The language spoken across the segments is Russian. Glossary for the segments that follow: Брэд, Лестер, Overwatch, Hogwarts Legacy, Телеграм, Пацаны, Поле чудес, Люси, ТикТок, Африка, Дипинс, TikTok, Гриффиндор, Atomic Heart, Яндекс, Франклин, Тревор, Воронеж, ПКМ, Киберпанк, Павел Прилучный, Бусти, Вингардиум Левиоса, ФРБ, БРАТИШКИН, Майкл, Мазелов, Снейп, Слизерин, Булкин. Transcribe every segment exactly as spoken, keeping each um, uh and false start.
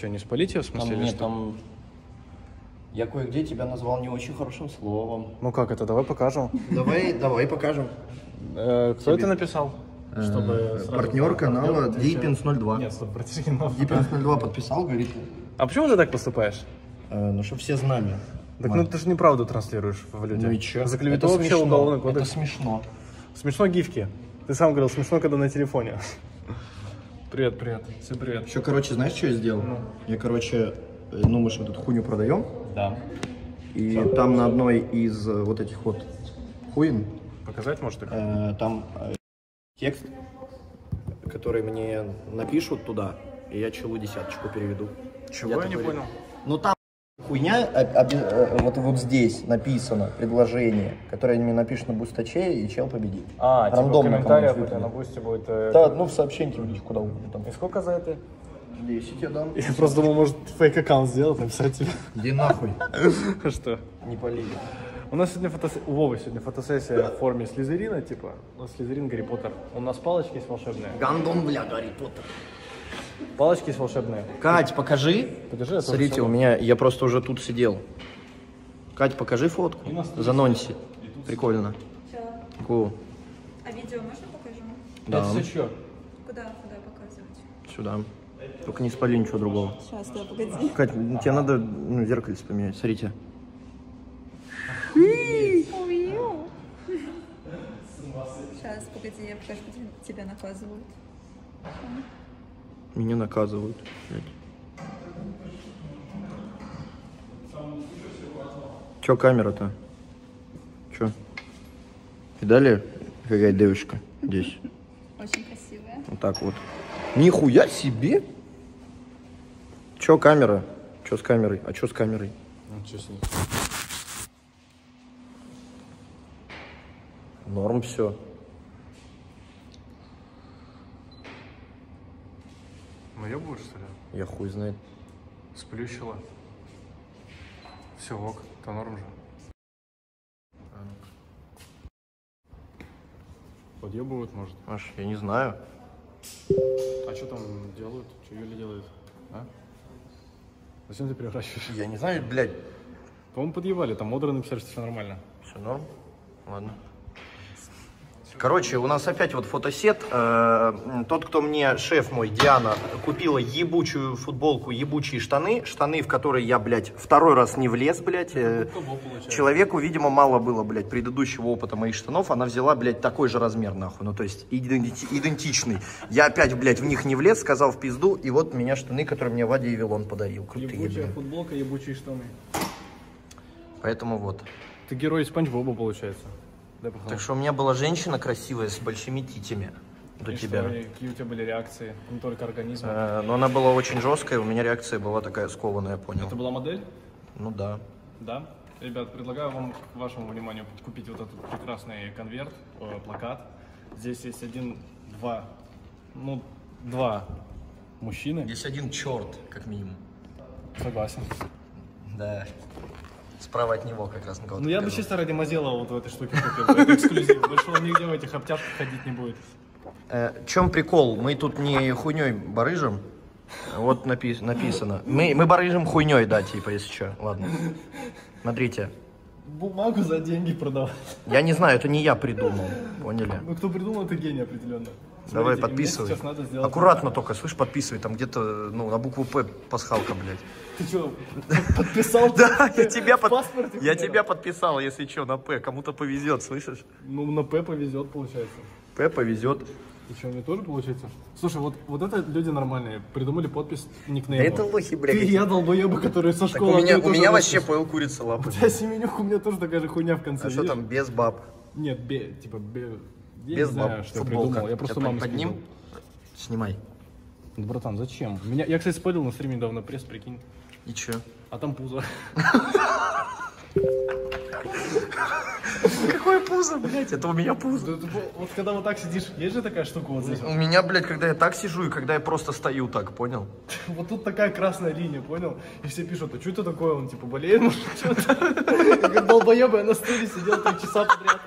Что, не спалить ее в смысле? Там, нет, что? Там... Я кое-где тебя назвал не очень хорошим словом. Ну как это? Давай покажем. Давай, давай покажем. Кто это написал? Чтобы партнер канала Deepins ноль два. Нет, стоп, Deepins ноль два подписал, говорит. А почему ты так поступаешь? Ну, чтобы все знали. Так ну ты же неправду транслируешь в людях. Ну и че? За клевету вообще уголовный кодекс. Это смешно. Смешно гифки. Ты сам говорил, смешно, когда на телефоне. Привет, привет. Всем привет. Еще, короче, знаешь, что я сделал? Я, короче, ну мы же тут хуйню продаем. Да. И Все там на одной из э, вот этих вот хуин... Показать, может, их? Э, там э, текст, который мне напишут туда, и я челу десяточку переведу. Чего? Я, я не говорю. Понял. Ну там хуйня, а, а, а, вот, вот здесь написано предложение, которое мне напишут на бустаче, и чел победит. А, рандомно типа в комментариях на бусте будет... Э, да, ну в сообщении лично куда угодно. Там. И сколько за это? десять я дам. Я просто думал, может, фейк-аккаунт сделать, написать тебе. Иди нахуй. Что? Не полили. У нас сегодня фотосессия, у Вовы сегодня фотосессия в форме Слизерина, типа. У нас Слизерин, Гарри Поттер. У нас палочки есть волшебные. Гандон, бля, Гарри Поттер. Палочки есть волшебные. Кать, покажи. Подержи. Смотрите, у меня, я просто уже тут сидел. Кать, покажи фотку. Занонси. Прикольно. Все. А видео можно покажем? Да. Это все что? Куда, куда показывать? Сюда. Только не спали ничего другого. Сейчас, да, погоди. Кать, тебе надо, ну, зеркальце поменять. Смотрите. Сейчас, погоди, я покажу, тебя наказывают. Меня наказывают. Че камера-то? Че? Видали, какая девушка здесь? Очень красивая. Вот так вот. Нихуя себе! Чё камера? Чё с камерой? А чё с камерой? Ну, чё с ней? Норм все. Ну я буду, что ли? Я хуй знает. Сплющила. Все, ок, то норм же. Подъебывают, может? Маш, я не знаю. А что там делают? Что Юля делает? А? Зачем ты превращаешь? Я не знаю, блядь. По-моему, подъебали, там модеры написали, что все нормально. Все норм? Ладно. Короче, у нас опять вот фотосет. Тот, кто мне, шеф мой, Диана, купила ебучую футболку, ебучие штаны. Штаны, в которые я, блядь, второй раз не влез, блядь. Человеку, видимо, мало было, блядь, предыдущего опыта моих штанов. Она взяла, блядь, такой же размер, нахуй. Ну, то есть, идентичный. Я опять, блядь, в них не влез, сказал в пизду. И вот у меня штаны, которые мне Вадя Вилон подарил. Крутые, ебучая блядь. Футболка, ебучие штаны. Поэтому вот. Ты герой Спанч Боба, получается. Да, так что у меня была женщина красивая с большими титями до и тебя. Что, какие у тебя были реакции? Не только организм. А, но она была очень жесткая, у меня реакция была такая скованная, я понял. Это была модель? Ну да. Да? Ребят, предлагаю вам, к вашему вниманию, купить вот этот прекрасный конверт, э, плакат. Здесь есть один, два, ну, два мужчины. Здесь один черт, как минимум. Согласен. Да. Справа от него как раз на кого-то. Ну, я бы чисто ради мазела вот в этой штуке купил. Это эксклюзив. Больше он нигде в этих обтяжках ходить не будет. В чем прикол? Мы тут не хуйней барыжим. Вот написано. Мы барыжим хуйней, да, типа, если что. Ладно. Смотрите. Бумагу за деньги продавать. Я не знаю, это не я придумал. Поняли? Ну, кто придумал, это гений определенно. Давай, подписывай. Аккуратно только, слышь, подписывай. Там где-то, ну, на букву П пасхалка, блядь. Ты что, подписал? Да, я тебя подписал. Я тебя подписал, если что, на П. Кому-то повезет, слышишь? Ну, на П повезет, получается. П повезет. И что, мне тоже получается? Слушай, вот, вот это люди нормальные, придумали подпись никнеймом. Да это лохи, блядь. Ты и я долбоебы, которые со школы. У меня, у меня вообще поел курица лапы. У тебя семенюх, у меня тоже такая же хуйня в конце. А что там, без баб? Нет, бе, типа, бе... Я без не знаю, баб. Что футболка. Я придумал, я просто маму под ним. Снимай. Да, братан, зачем? Меня... Я, кстати, спалил на стриме недавно пресс, прикинь. И че? А там пузо. Какое пузо, блядь? Это у меня пузо. Вот когда вот так сидишь, есть же такая штука вот здесь? У меня, блядь, когда я так сижу и когда я просто стою так, понял? Вот тут такая красная линия, понял? И все пишут, а что это такое? Он типа болеет, может, что-то? Как долбоеб, я на стуле сидел три часа подряд.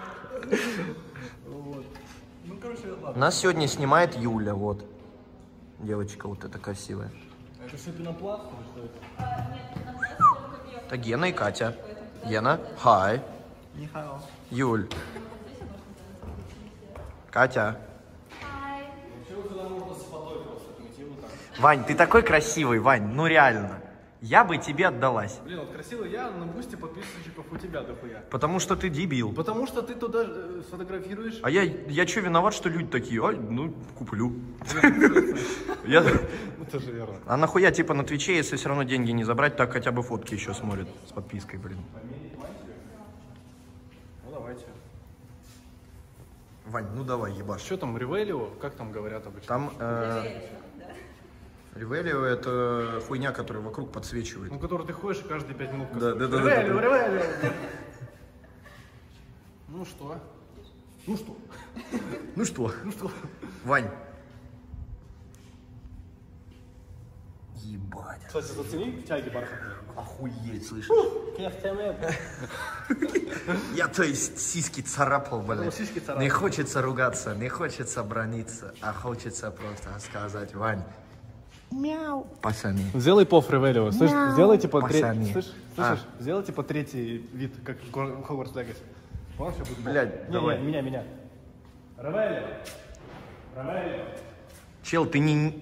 Нас сегодня снимает Юля, вот. Девочка вот эта красивая. Это все пенопласт или что это? А, нет, пенопласт только белый. Это Гена и Катя. Гена, хай. Нихао. Юль. Катя. Хай. Вань, ты такой красивый, Вань, ну реально. Я бы тебе отдалась. Блин, вот красивый я на бусте подписчиков у тебя дохуя. Потому что ты дебил. Потому что ты туда сфотографируешь. А я, я что, виноват, что люди такие, ой, ну, куплю. Это же верно. А нахуя, типа, на Твиче, если все равно деньги не забрать, так хотя бы фотки еще смотрят с подпиской, блин. Ну, давайте. Вань, ну давай, ебашь. Что там, Ревелио? Как там говорят обычно? Там... Ревелио — это хуйня, которая вокруг подсвечивает. Ну, которую ты ходишь и каждые пять минут касаешь. Да, да, да. Ревелио, Ревелио! Ну что? Ну что? Ну что? Ну что? Вань. Ебать. Кстати, зацени тяги бархатные. Охуеть, слышишь? Я то есть сиськи царапал, блядь. Не хочется ругаться, не хочется брониться, а хочется просто сказать, Вань. Мяу. Пацаны. Сделай поф Ревелио. Слышишь, сделай типа третий. Слышишь? А. Слышишь? Сделай типа третий вид, как в Hogwarts Legacy. Помнишь, что будет? Блядь, не, давай. Не, меня, меня. Ревелио. Ревелио. Чел, ты не...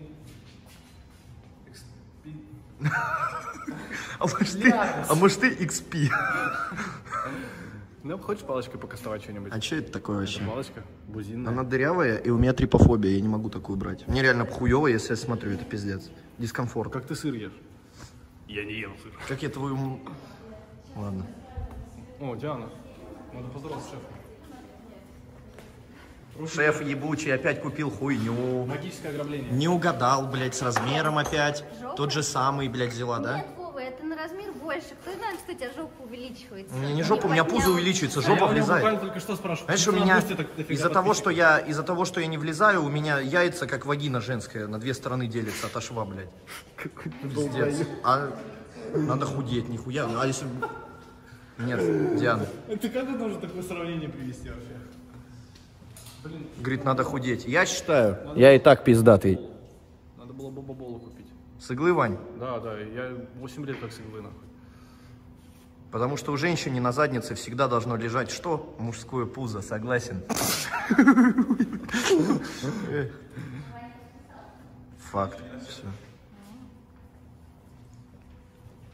А может ты... А может ты икс пи? Ну, хочешь палочкой покастовать что-нибудь? А что это такое вообще? Это палочка бузинная. Она дырявая, и у меня трипофобия, я не могу такую брать. Мне реально хуёво, если я смотрю, это пиздец. Дискомфорт. Как ты сыр ешь? Я не ем сыр. Как я твою... Ладно. О, Диана. Надо поздороваться с шефом. Шеф ебучий, опять купил хуйню. Магическое ограбление. Не угадал, блядь, с размером опять. Жопа? Тот же самый, блядь, взяла, да? Нет, Вова, это на размер больше. Кто знает, что у тебя жопа увеличивается? Не, не жопа, у меня пузо увеличивается, жопа влезает. Я только что спрашиваю. Знаешь, у меня из-за того, что я, из-за того, что я не влезаю, у меня яйца, как вагина женская, на две стороны делятся от шва, блядь. Пиздец. А надо худеть, нихуя. А если... Нет, Диана. Ты как ты должен такое сравнение привести вообще? Блин. Говорит, надо худеть. Я считаю, надо... я и так пиздатый. Надо было бобоболу купить. С иглы, Вань? Да, да, я восемь лет как с иглы, нахуй. Потому что у женщины на заднице всегда должно лежать что? Мужское пузо, согласен? Факт. Все.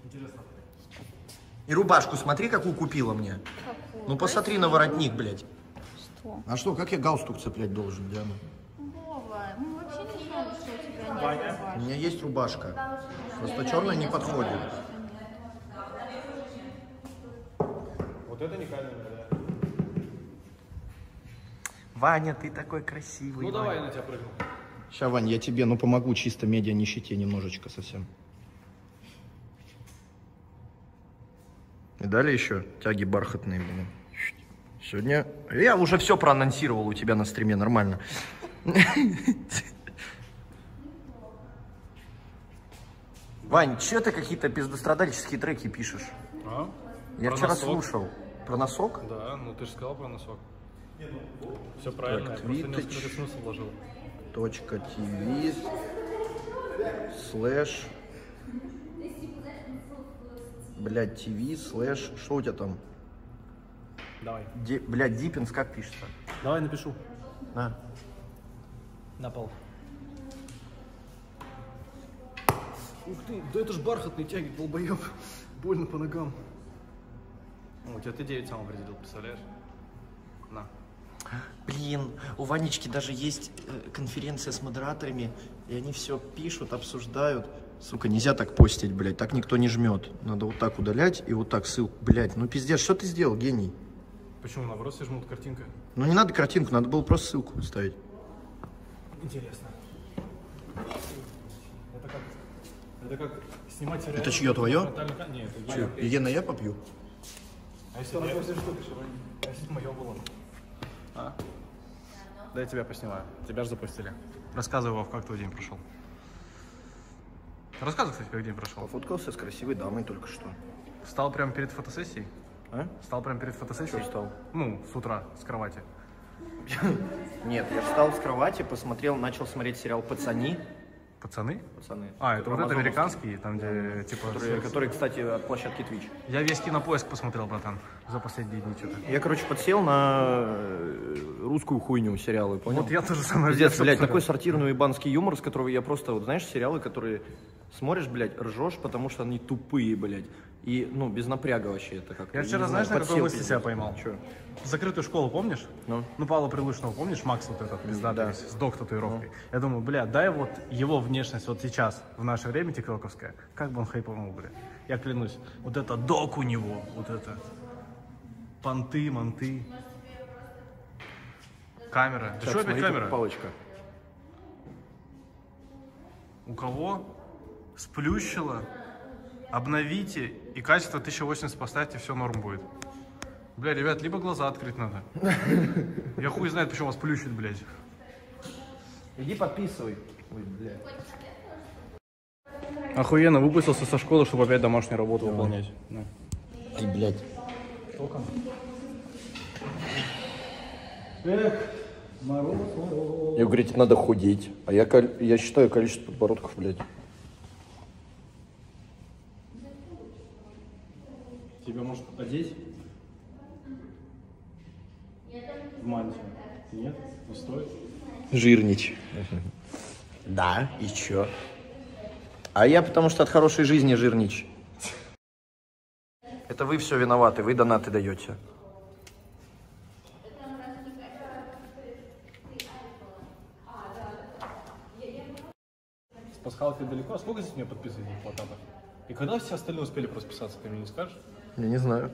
Интересно. И рубашку смотри, какую купила мне. Какую? Ну посмотри на воротник, блядь. Что? А что, как я галстук цеплять должен, Диана? У меня есть рубашка, просто черная не подходит. Вот это не камера, да. Ваня, ты такой красивый. Ну давай, я на тебя прыгну. Сейчас, Вань, я тебе, ну помогу чисто медиа нищете немножечко совсем. И далее еще тяги бархатные. Сегодня я уже все проанонсировал у тебя на стриме, нормально. Вань, че ты какие-то пиздострадальческие треки пишешь? А? Я про вчера носок. Слушал. Про носок? Да, ну ты же сказал про носок. Все правильно, так, я твит... просто несколько смысл вложил. Точка ТВ слэш... Блядь, ТВ слэш... Что у тебя там? Давай. Ди... Блядь, Deepins, как пишется? Давай напишу. На. На пол. Ух ты, да это ж бархатные тяги, долбоёб. Больно по ногам. О, у тебя ты девять сам определил, представляешь? На. Блин, у Ванечки даже есть конференция с модераторами, и они все пишут, обсуждают. Сука, нельзя так постить, блядь, так никто не жмет. Надо вот так удалять и вот так ссылку, блядь. Ну пиздец, что ты сделал, гений? Почему, наоборот, все жмут картинка? Ну не надо картинку, надо было просто ссылку ставить. Интересно. Это как? Это как снимать сериал. Это чье твое? Нет, это я. Ена, я попью. А если на после штуки, а если мое было? А? Да я тебя поснимаю. Тебя же запустили. Рассказывай, Вов, как твой день прошел. Рассказывай, кстати, как день прошел. Пофоткался с красивой дамой только что. Встал прямо перед фотосессией? А? Встал прямо перед фотосессией? Встал. Ну, с утра, с кровати. Нет, я встал с кровати, посмотрел, начал смотреть сериал «Пацаны». Пацаны? Пацаны. А, это вот этот американский, там где, типа... Который, который, кстати, от площадки Твич. Я весь Кинопоиск посмотрел, братан, за последние дни что-то. Я, короче, подсел на русскую хуйню сериалы, понял? Вот я тоже самое... Пиздец, блядь, такой сортирный ебанский юмор, с которого я просто, вот знаешь, сериалы, которые смотришь, блядь, ржешь, потому что они тупые, блядь. И, ну, без напряга вообще это как-то. Я вчера, знаешь, на какой мысли себя поймал? Че? Закрытую школу, помнишь? Ну, ну Павла Прилучного, помнишь? Макс вот этот, пиздатый, да. С док-татуировкой. Ну. Я думаю, бля, дай вот его внешность вот сейчас, в наше время, тиктоковская, как бы он хайпанул, бля. Я клянусь, вот это док у него, вот это. Понты, манты. Камера. Так, ты что опять камера? Палочка. У кого? Сплющила? Обновите и качество тысяча восемьдесят поставьте, все норм будет. Бля, ребят, либо глаза открыть надо. Я хуй знает, почему вас плющит, блядь. Иди подписывай. Ой, блядь. Охуенно, выпустился со школы, чтобы опять домашнюю работу да, выполнять. Да. Ай, блядь. Только. Эх, мороз, мороз. Я говорю, надо худеть. А я, я считаю количество подбородков, блядь. Тебя может одеть в мантию? Нет? Не стоит? Жирничь. Да, и чё? А я потому что от хорошей жизни жирничь. Это вы все виноваты, вы донаты даете. С пасхалкой далеко. Сколько здесь у меня подписываний плакатов? И когда все остальные успели расписаться, ты мне не скажешь? Я не знаю.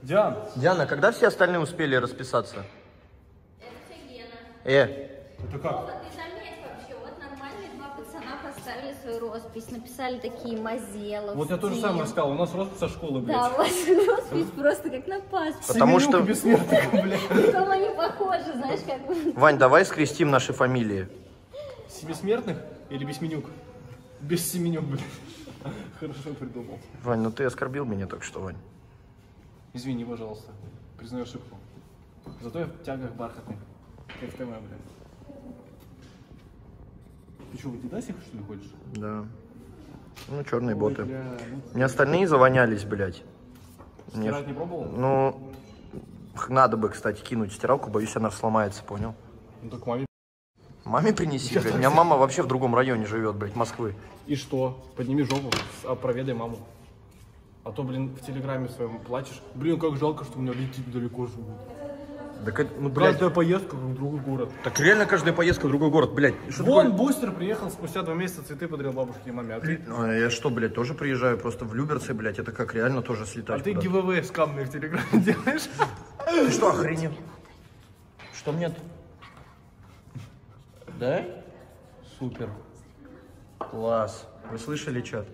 Диана. Диана, когда все остальные успели расписаться? Это все Гена. Э. Это как? О, ты заметь вообще, вот нормальные два пацана поставили свою роспись, написали такие мазелов. Вот я тоже сам рассказал, у нас роспись со школы, блядь. Да, у вас роспись просто как на паспорт. Потому что... Бессмертная, блядь. Потому они похожи, знаешь, как... Вань, давай скрестим наши фамилии. Семисмертных или Бессменюк? Бессеменюк, блядь. Хорошо придумал. Вань, ну ты оскорбил меня только что, Вань. Извини, пожалуйста. Признаю ошибку. Зато я в тягах бархатных. Как ты моя, блядь. Ты что, в адидасах, что ли, хочешь? Да. Ну, черные Ой, боты. Бля, ну... Мне остальные завонялись, блядь. Стирать Мне... не пробовал? Ну, надо бы, кстати, кинуть стиралку. Боюсь, она сломается, понял? Ну, так маме... Маме принеси, блядь. У меня мама вообще в другом районе живет, блядь, Москвы. И что? Подними жопу, проведай маму. А то, блин, в телеграме своем плачешь. Блин, как жалко, что у меня люди далеко живут. Так, ну, блядь. Каждая поездка в другой город. Так реально каждая поездка в другой город, блядь. Вон Бустер приехал спустя два месяца, цветы подарил бабушке и маме. А ты... а я что, блядь, тоже приезжаю просто в Люберцы, блядь, это как реально тоже слетать. А ты гивэвэй скамные в телеграме делаешь? Ты что, охренел? Что мне? Да? Супер. Класс. Вы слышали чат?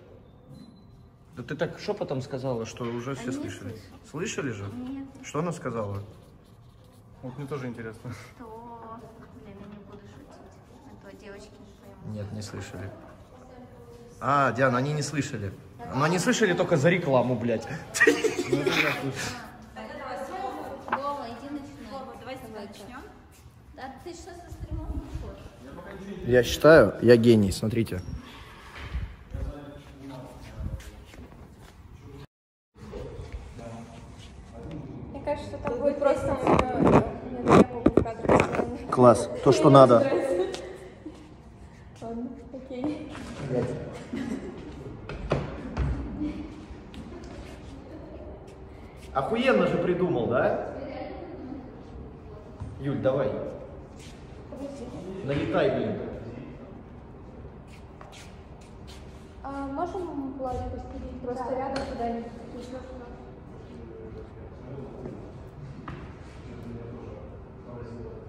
Да ты так шепотом сказала, что уже все а слышали. Слышу. Слышали же? Нет. Что она сказала? Вот мне тоже интересно. Что? Блин, я не буду шутить. А то девочки не поймут. Нет, не слышали. А, Диана, они не слышали. Да. Но они слышали только за рекламу, блядь. Я считаю, я гений, смотрите. Мне кажется, что там будет просто... Класс, то, что надо. Ладно, окей. Охуенно же придумал, да? Юль, давай. Налетай, блин. А можем плащ постелить? Просто да. Рядом куда-нибудь.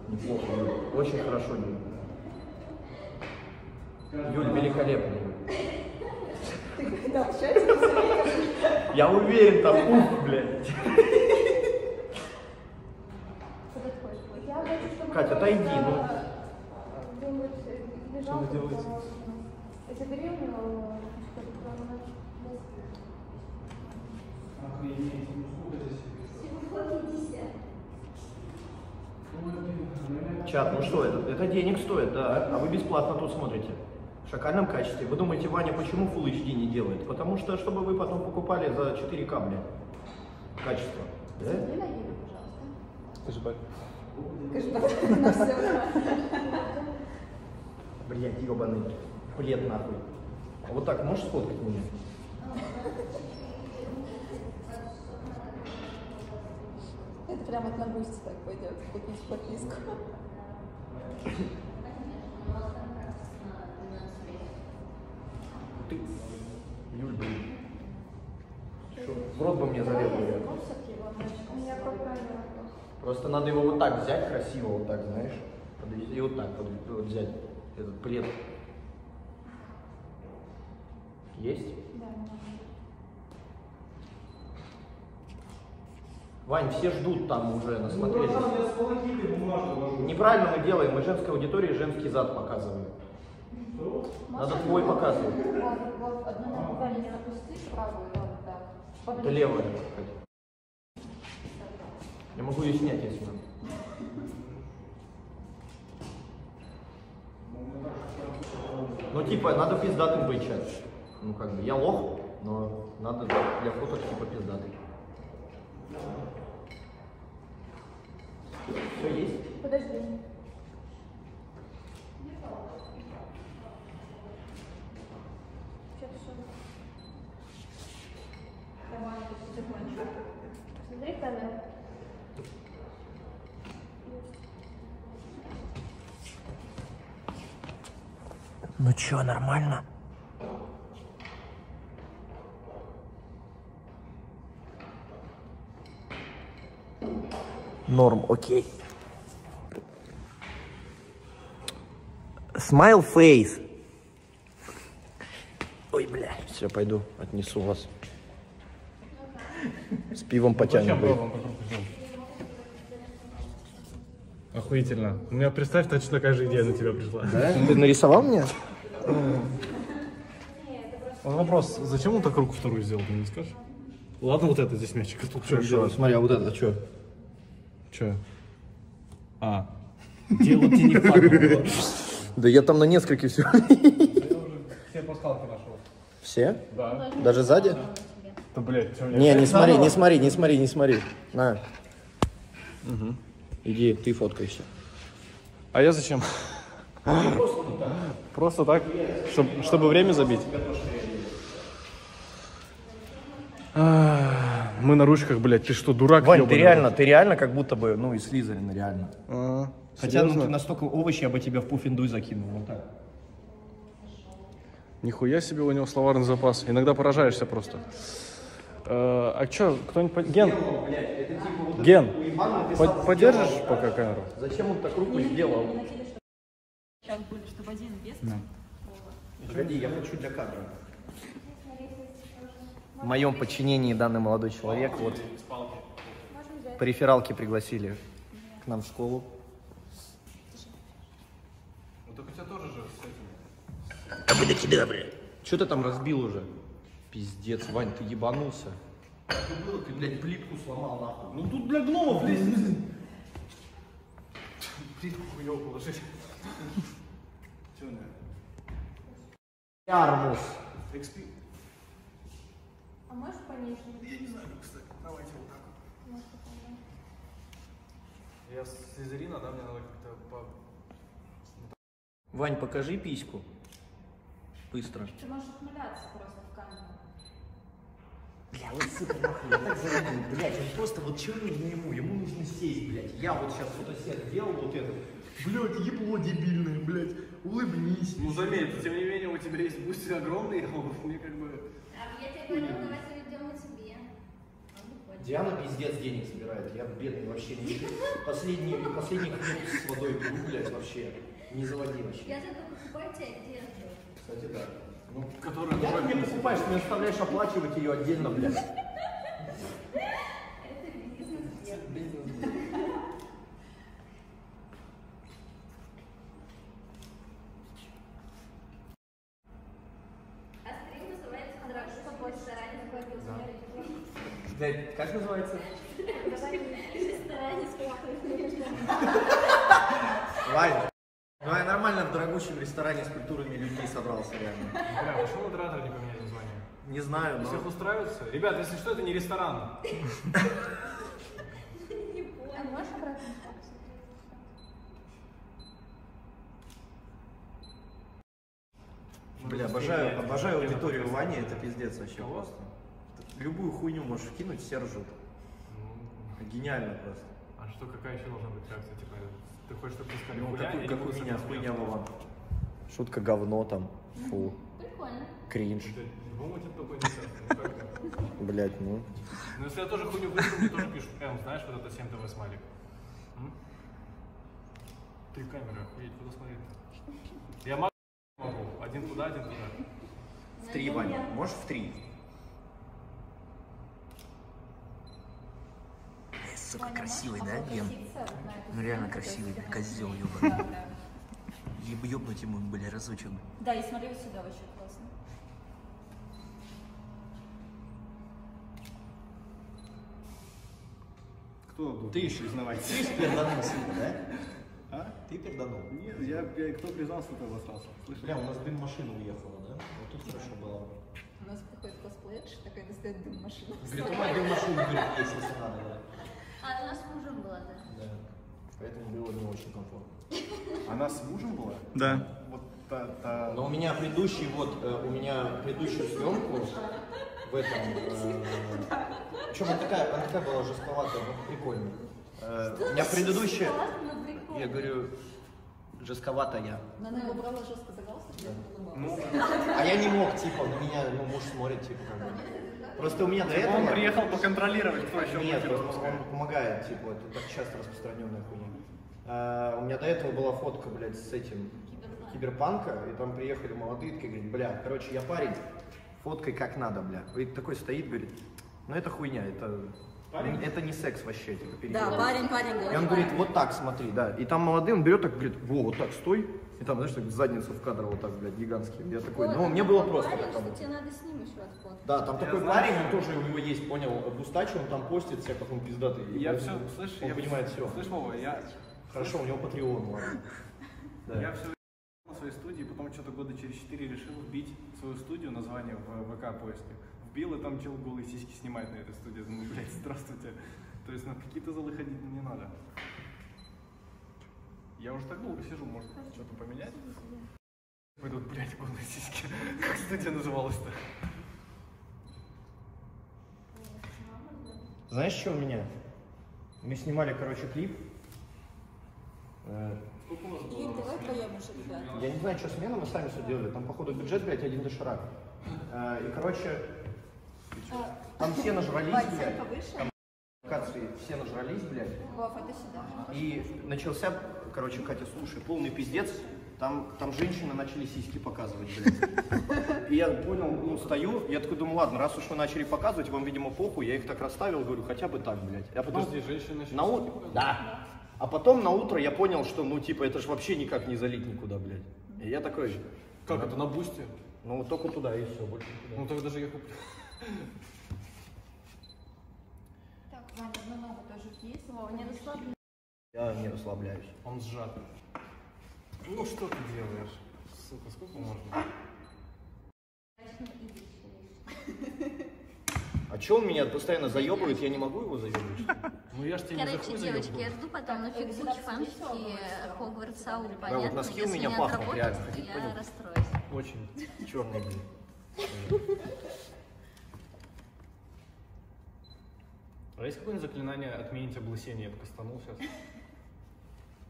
Неплохо, Юль. Очень хорошо, Юль. Юль, великолепно. Ты да, общаешься? Я уверен, там ух, блядь. Катя, отойди, ну. Что вы делаете? Чат, ну что это? Это денег стоит, да? А вы бесплатно тут смотрите. В шикарном качестве. Вы думаете, Ваня, почему фулл эйч ди не делает? Потому что, чтобы вы потом покупали за четыре кабля качество. Да? Кэшбэк. Кэшбэк на все. Блядь, ёбаный. Блядь, нахуй. А вот так можешь сфоткать меня? Это прям от Нагусти так пойдет, купить подписку. Ты, Юль, блин. Что, в рот бы мне залез, блядь. Просто надо его вот так взять, красиво вот так, знаешь, и вот так вот, вот взять этот плед. Есть? Да. Вань, все ждут, там уже насмотрелись. Неправильно мы делаем, мы женской аудитории женский зад показываем. Надо твой показывать. Да левая. Я могу ее снять, если надо. Ну типа, надо пиздатым быть сейчас. Ну как бы, я лох, но надо для фоток типа пиздатый. Все есть? Подожди. Смотри камеру. Ну чё, нормально? Норм, окей. Смайл фейс. Ой, бля. Все, пойду, отнесу вас. С пивом потянем. Охуительно. У меня, представь, точно такая же идея на тебя пришла. Да? Ты нарисовал мне? Вопрос, зачем он так руку вторую сделал, ты не скажешь? Ладно, вот это здесь мячик. А тут что, что? Смотри, а вот это что? Че? А. Дело тебе не падало. Да я там на нескольких все. Все пасхалки нашел. Все? Да. Даже сзади? Да, блядь, что, не, не смотри, не смотри, не смотри, не смотри. На. Угу. Иди, ты фоткайся. А я зачем? Просто так, чтобы время забить. Мы на ручках, блядь, ты что, дурак? Вань, ты реально, ты реально как будто бы, ну, из Слизерина, реально. А, хотя, серьезно? Ну, ты настолько овощи, я бы тебя в Пуффендуй закинул, вот так. Нихуя себе у него словарный запас, иногда поражаешься просто. А, а чё, кто-нибудь... Ген, Ген, поддержишь пока камеру? Зачем он так руку сделал? Сейчас были, чтобы один без... Погоди, я хочу для кадра. В моем подчинении данный молодой человек, вот, по рефералке пригласили к нам в школу. Ну так у тебя тоже же с этим. А вы такие добрые. Че ты там разбил уже? Пиздец, Вань, ты ебанулся. Ты, блядь, плитку сломал, нахуй. Ну тут для гномов лезь. Плитку хуёво положить. Чё, наверное? Ярмус. Можешь понять? Я не знаю, кстати. Давайте вот так вот. Может, я с Слизерина, да, мне надо как-то по... Вань, покажи письку. Быстро. Ты можешь ухмыляться просто в камеру. Бля, вот сука, нахуй, я так завидую, блядь, он просто вот чего нужно ему, ему нужно сесть, блядь. Я вот сейчас фотосет делал вот это. Блядь, ебло дебильное, блядь, улыбнись. Ну заметь, тем не менее у тебя есть бусти огромные, а мне как бы... Диана пиздец денег собирает, я бедный вообще не вижу. Последний хлеб с водой пью, блядь, вообще. Не заводи вообще. Я зато покупаю тебе одежду. Кстати, да. Ну, которую... Я не покупаешь, ты меня оставляешь оплачивать ее отдельно, блядь. Это бизнес. Как называется? Давай нормально дорогущем ресторане с культурными людьми собрался реально. Бля, почему модератор не поменяет название? Не знаю, но... Всех устраивается? Ребята, если что, это не ресторан. А можешь обратно? Бля, обожаю, обожаю аудиторию Вани, это пиздец вообще просто. Любую хуйню можешь вкинуть, все ржут. Гениально просто. А что, какая еще должна быть реакция? Типа, ты хочешь, чтобы ты сказали, ну, хуйня, какую, какую хуйня, хуйня, Вован? Шутка говно там, фу. Прикольно. Кринж. Блять, ну. Ну, если я тоже хуйню выиграл, мне тоже пишут, М, знаешь, вот это семь тэ вэ смайлик. Три камеры, охуеть, куда смотреть? Я могу, один туда, один туда. В три, Ваня, можешь в три? Сука, красивый, да, Ген? Ну реально красивый, козел, ёбаный. Ебнуть ему, были разучены. Да, и смотри вот сюда, вообще классно. Кто был? Ты признавайся. Ты перданул сюда, да? А? Ты перданул? Нет, я, я кто признался, кто обосрался. Бля, у нас дым машина уехала, да? Вот тут хорошо было. У нас какой-то косплей, такая достает дым машина. Говорит, у меня дым машина, если надо, да. А у нас с мужем была, да? Да. Поэтому было не очень комфортно. Она с мужем была? Да. Вот та, та... Но у меня предыдущий, вот, у меня предыдущую съемку в этом... Э... Причем она такая, она такая была жестковатая, но прикольная. Э, у меня предыдущая... Я говорю, жестковатая. Но она его брала жестко за галстук, я ну, а я не мог, типа, на меня, ну, муж смотрит, типа, как бы... Просто у меня до этого... Он приехал поконтролировать, кто еще... Нет, он, он помогает, типа, это так часто распространенная хуйня. А, у меня до этого была фотка, блядь, с этим Киберпанк. Киберпанка, и там приехали молодые, такие, говорят, бля, короче, я парень, фоткай как надо, бля. И такой стоит, говорит, ну это хуйня, это... Парень? Это не секс вообще, типа, переделать. Да, парень, парень, говорит. И он говорит, вот так смотри, да. И там молодые, он берет так, говорит, во, вот так, стой. И там, знаешь, так задницу в кадр вот так, блядь, гигантский. Я такой, ну, мне было просто. Парень, что тебе надо с ним еще отфоткать. Да, там такой парень, он тоже, у него есть, понял, Бустач, он там постит себя, как он пиздатый. Я все, слышишь? Он понимает все. Слышь, Вова, я... Хорошо, у него Патреон, ладно. Я все в своей студии, потом что-то года через четыре решил вбить свою студию, название в вэ ка поиске. Бил, и там чел голые сиськи снимает на этой студии. Ну, блядь, здравствуйте. То есть на какие-то залы ходить не надо. Я уже так долго сижу, может что-то поменять? Пойдут, блядь, голые сиськи. Как студия называлась-то? Знаешь, что у меня? Мы снимали, короче, клип. Сколько у нас было? Я не знаю, что смена, мы сами все делали. Там, походу, бюджет, блядь, один доширак. И, короче... Там все нажрались, блядь, там локации все нажрались, блядь, и начался, короче, Катя, слушай, полный пиздец, там, там женщины начали сиськи показывать, блядь, и я понял, ну, стою, я такой думаю, ладно, раз уж вы начали показывать, вам, видимо, похуй, я их так расставил, говорю, хотя бы так, блядь. А потом... Подожди, женщины начали сиськи показывать? Да. А потом на утро я понял, что, ну, типа, это ж вообще никак не залить никуда, блядь, и я такой... Как это, на бусте? Ну, только туда и все, больше никуда. Ну, тогда же я куплю. Так, Ваня, одна нога тоже есть. О, не расслабляйся. Я не расслабляюсь. Он сжат. Ну что ты делаешь? Сука, сколько можно? А че он меня постоянно заебывает? Я не могу его заебывать. Ну я ж тебе не захуй заебываю. Короче, девочки, я жду потом на фигбуке фанфики Хогвартсауль, понятно? Да, вот носки у меня пахнут реально. Я расстроюсь. Очень черный, блин. А есть какое-нибудь заклинание «Отменить облысение»? Я бы костанул сейчас.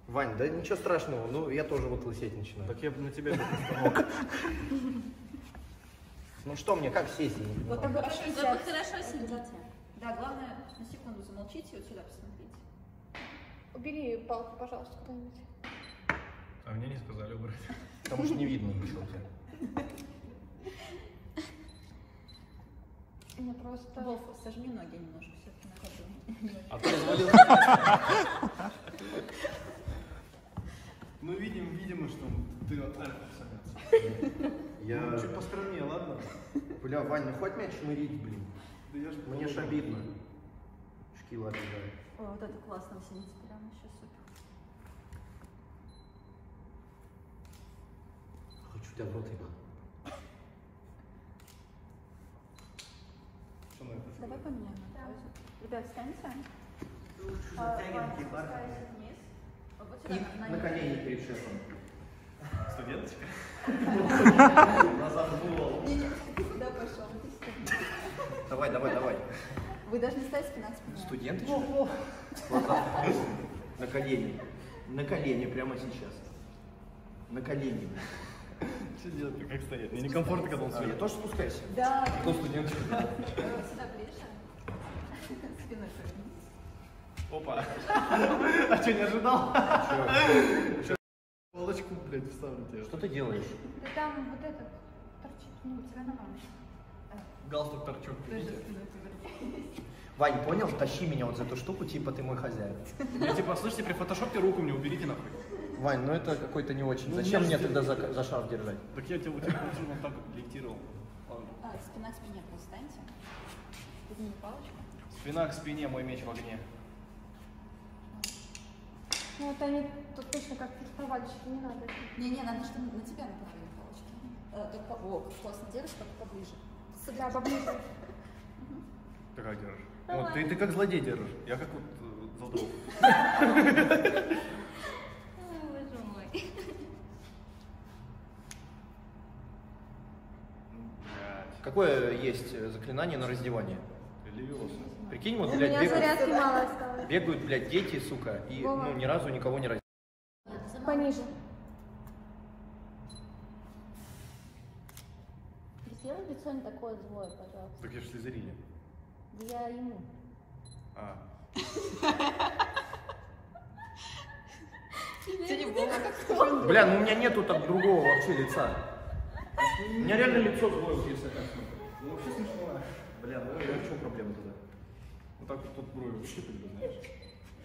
Вань, да ничего страшного, ну я тоже вот лысеть начинаю. Так я бы на тебя бы костанул. Ну что мне, как сесть? Вот так хорошо сидите. Да, главное, на секунду замолчите и вот сюда посмотрите. Убери палку, пожалуйста, куда-нибудь. А мне не сказали убрать. Потому что не видно ничего. Мне просто... Вов, сожми ноги немножко, все-таки на ходу. А ты развалился? Ну, видим, видимо, что ты от альфа садится. Я... Чуть поскромнее, ладно? Бля, Вань, ну хватит меня чмырить, блин. Мне ж обидно. Шкила обидает. О, вот это классно, синица прямо, сейчас супер. хочу тебя в рот ебать. Давай поменяем. Ребят, встаньте. Затягивайте бар. И на колени перед шефом. Студенточка. Назад в голову. Ты куда пошел? Давай, давай, давай. Вы должны стать спина к спине. Студенточка? На колени. На колени прямо сейчас. На колени. Что делать, как стоять? Мне некомфортно, когда он стоит. Я тоже спускаюсь. Да. Кто студенточка? Сюда ближе. Спиной шагнись. Опа. А что, не ожидал? Палочку, блядь, вставлю тебе. Что ты делаешь? Да там вот этот торчит. Ну, у тебя нормально. Галстук торчок. Вань, понял? Тащи меня вот за эту штуку, типа ты мой хозяин. Я типа, слышите, при фотошопе руку мне уберите нахуй. Вань, ну это какой-то не очень. Ну, зачем мне тогда за, за шар держать? Так я тебя вот так лектировал. А, спина к спине, встаньте. Подними палочку. Спина к спине, мой меч в огне. Ну вот они тут точно как фехтовальщики, не надо. Не-не, надо, чтобы на тебя направили палочки. А, только о, классно держишь, только поближе. Да, поближе. Такая держишь. Вот, ты, ты как злодей держишь. Я как вот э, задул. Боже мой. Какое есть заклинание на раздевание? Реливиос. Прикинь, вот, блядь, бегают, бегают, блядь, дети, сука, и ну, ни разу никого не раздевают. Пониже. Сделай лицо не такое злое, пожалуйста. Так я же Слизерине. Я ему. А. Бля, ну у меня нету так другого вообще лица. У меня реально лицо злое, если так. Ну вообще смешно. Бля, ну в чем проблема тогда? Вот так вот тут брови выщипывали, знаешь?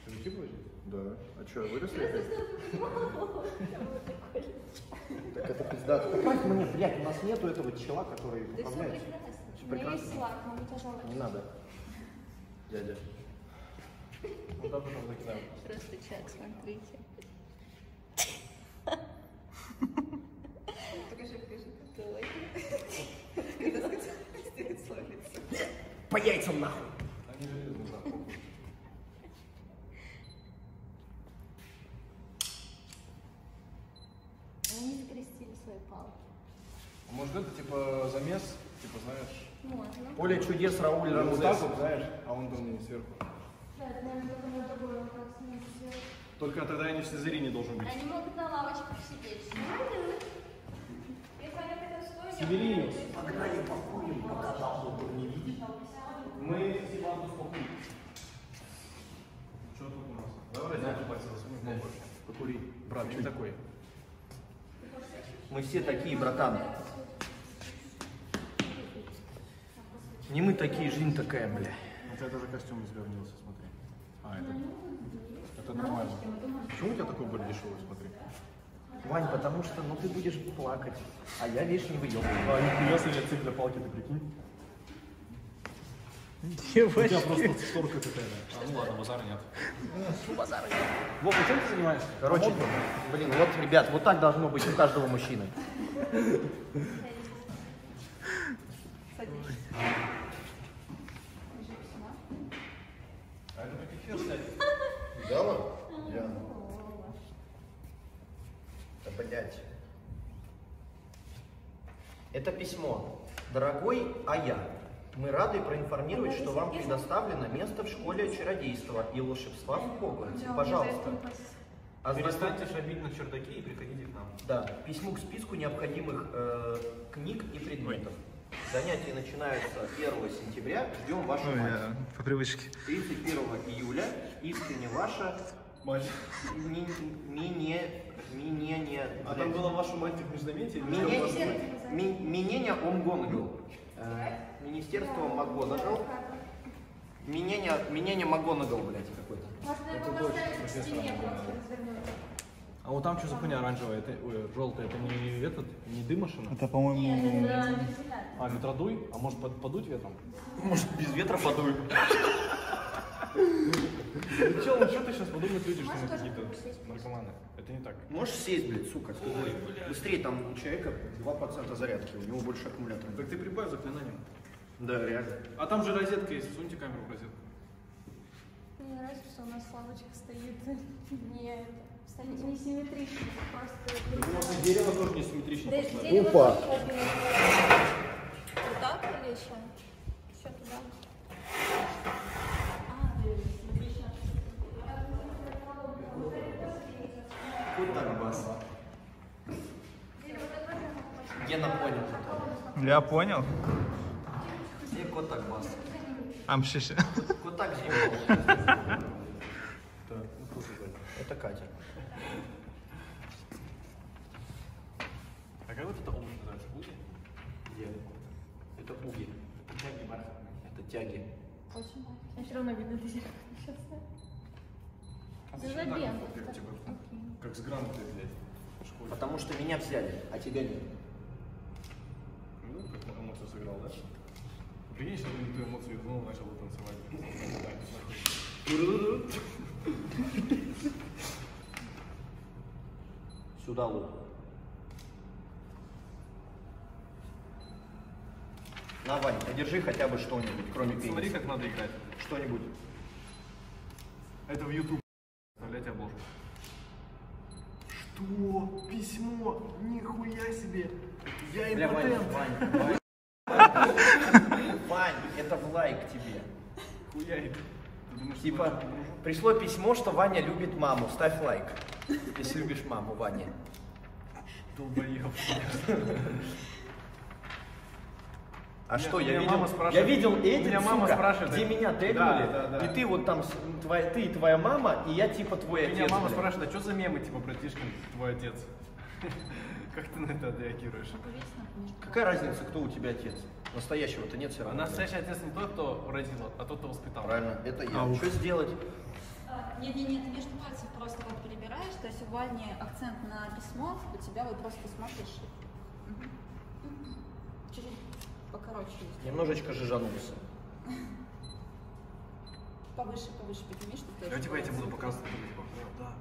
Ты выщипываешь? Да. А что, выросли опять? Так это пизда. Поправь мне, блядь, у нас нету этого чела, который поправляет. У меня есть слаг, могу тебя жаловать. Не надо. Дядя. Ну да, потом закидаем. Просто чат, смотрите. Покажи, покажи, как ты лайк. Когда стыд словится. По яйцам нахуй! Они железные нахуй. Они не закрестили свои палки. Может это типа замес? Типа, знаешь, можно. Поле чудес, Рауль Рамзес. Вот так вот, знаешь, а он там сверху. Да, это, наверное, только мой другой вопрос. Только тогда я не в Слизерине должен быть. Они могут на лавочках сидеть. Северинец. Когда я покурю, пока там был не видишь. Мы с Иваном успокоим. Что тут у нас? Давай, я тут подселся, у них побольше. Покури, брат, ты такой. Мы все такие, братан. Не мы такие, жизнь такая, бля. Вот это же костюм изговнился, смотри. А, это... Это нормально. Почему у тебя такой бордишевый, смотри? Вань, потому что, ну, ты будешь плакать, а я вечно выёбываю. А нихуя себе цепь для палки, ты прикинь? Девочки. У тебя просто шторка какая-то. А, ну ладно, базара нет. Что базара нет? Вов, чем ты занимаешься? Короче, вот, блин, вот, ребят, вот так должно быть у каждого мужчины. Садись. А это пикефер, кстати. Видала? Я. Да, блядь. Это письмо. Дорогой Ая, мы рады проинформировать, что вам предоставлено место в школе чародейства и волшебства в Хогвартсе. Пожалуйста. Перестаньте шабить на чердаке и приходите к нам. Да. Письмо к списку необходимых э, книг и предметов. Занятия начинаются первого сентября. Ждем вашу ну, мать. Я, по привычке. тридцать первого июля. Искренне ваша... Мать. Ми, ми, ми, ми, ми, ми, а там была ваша мать в междометии? Минение Омгонгл. Министерство Макгонагалл. Минение Макгонагалл, блядь, какой-то. А вот там что за хуйня оранжевая, это, ой, желтая, это не этот, не дымашина? Это, по-моему... А, ветродуй? А может под, подуть ветром? Может без ветра подуй? Чел, ну что ты сейчас подумают люди, что мы какие-то наркоманы? Это не так. Можешь сесть, блядь, сука, сказали. Быстрее, там у человека два процента зарядки, у него больше аккумулятора. Так ты прибавь заклинанием. Да, реально. А там же розетка есть, суньте камеру в розетку. Мне нравится, что у нас лавочка стоит не... не симметрично, просто... Может, дерево тоже не симметрично. Опа! Вот так или еще? Еще туда. Вот так, бас. Гена понял. Я понял? Где котак, бас? Амшиши. Котак съебал. Это Катя. А как вот это обувь называется? Уги? Где? Это уги. Это тяги бархатные. Это тяги. Очень. Я все равно видно, ты сейчас. Ты забил. Как с грамотой, блядь. Потому что меня взяли, а тебя нет. Ну, как на эмоцию сыграл, да? Прикинь, сейчас никто эмоцию вернул, начал танцевать. Сюда лук. На, Вань, подержи хотя бы что-нибудь, кроме пениса. Смотри, как надо играть. Что-нибудь. Это в YouTube. Оставлять обложку. Что? Письмо? Нихуя себе! Я импотент! Вань, Вань, Вань, это в лайк тебе. Хуя. Типа, пришло письмо, что Ваня любит маму. Ставь лайк, если любишь маму, Ваня. Долбоёб. А нет, что, я видел, я видел эти, меня мама сука, где меня тегнули, да, да, да. И ты вот там, твоя, ты и твоя мама, и я типа твой меня отец. Меня мама блядь. спрашивает, а что за мемы, типа, братишкин, твой отец? Как ты на это отреагируешь? Какая разница, кто у тебя отец? Настоящего-то нет все равно. А настоящий отец не тот, кто родил, а тот, кто воспитал. Правильно, это я. Что сделать? Нет, нет, нет, между пальцев просто вот перебираешь, то есть у Вани акцент на письмо, у тебя вот просто смотришь. Покороче. Немножечко жижанулся. Повыше, повыше подними, что ты... Я типа я тебе буду показывать. Типа, да.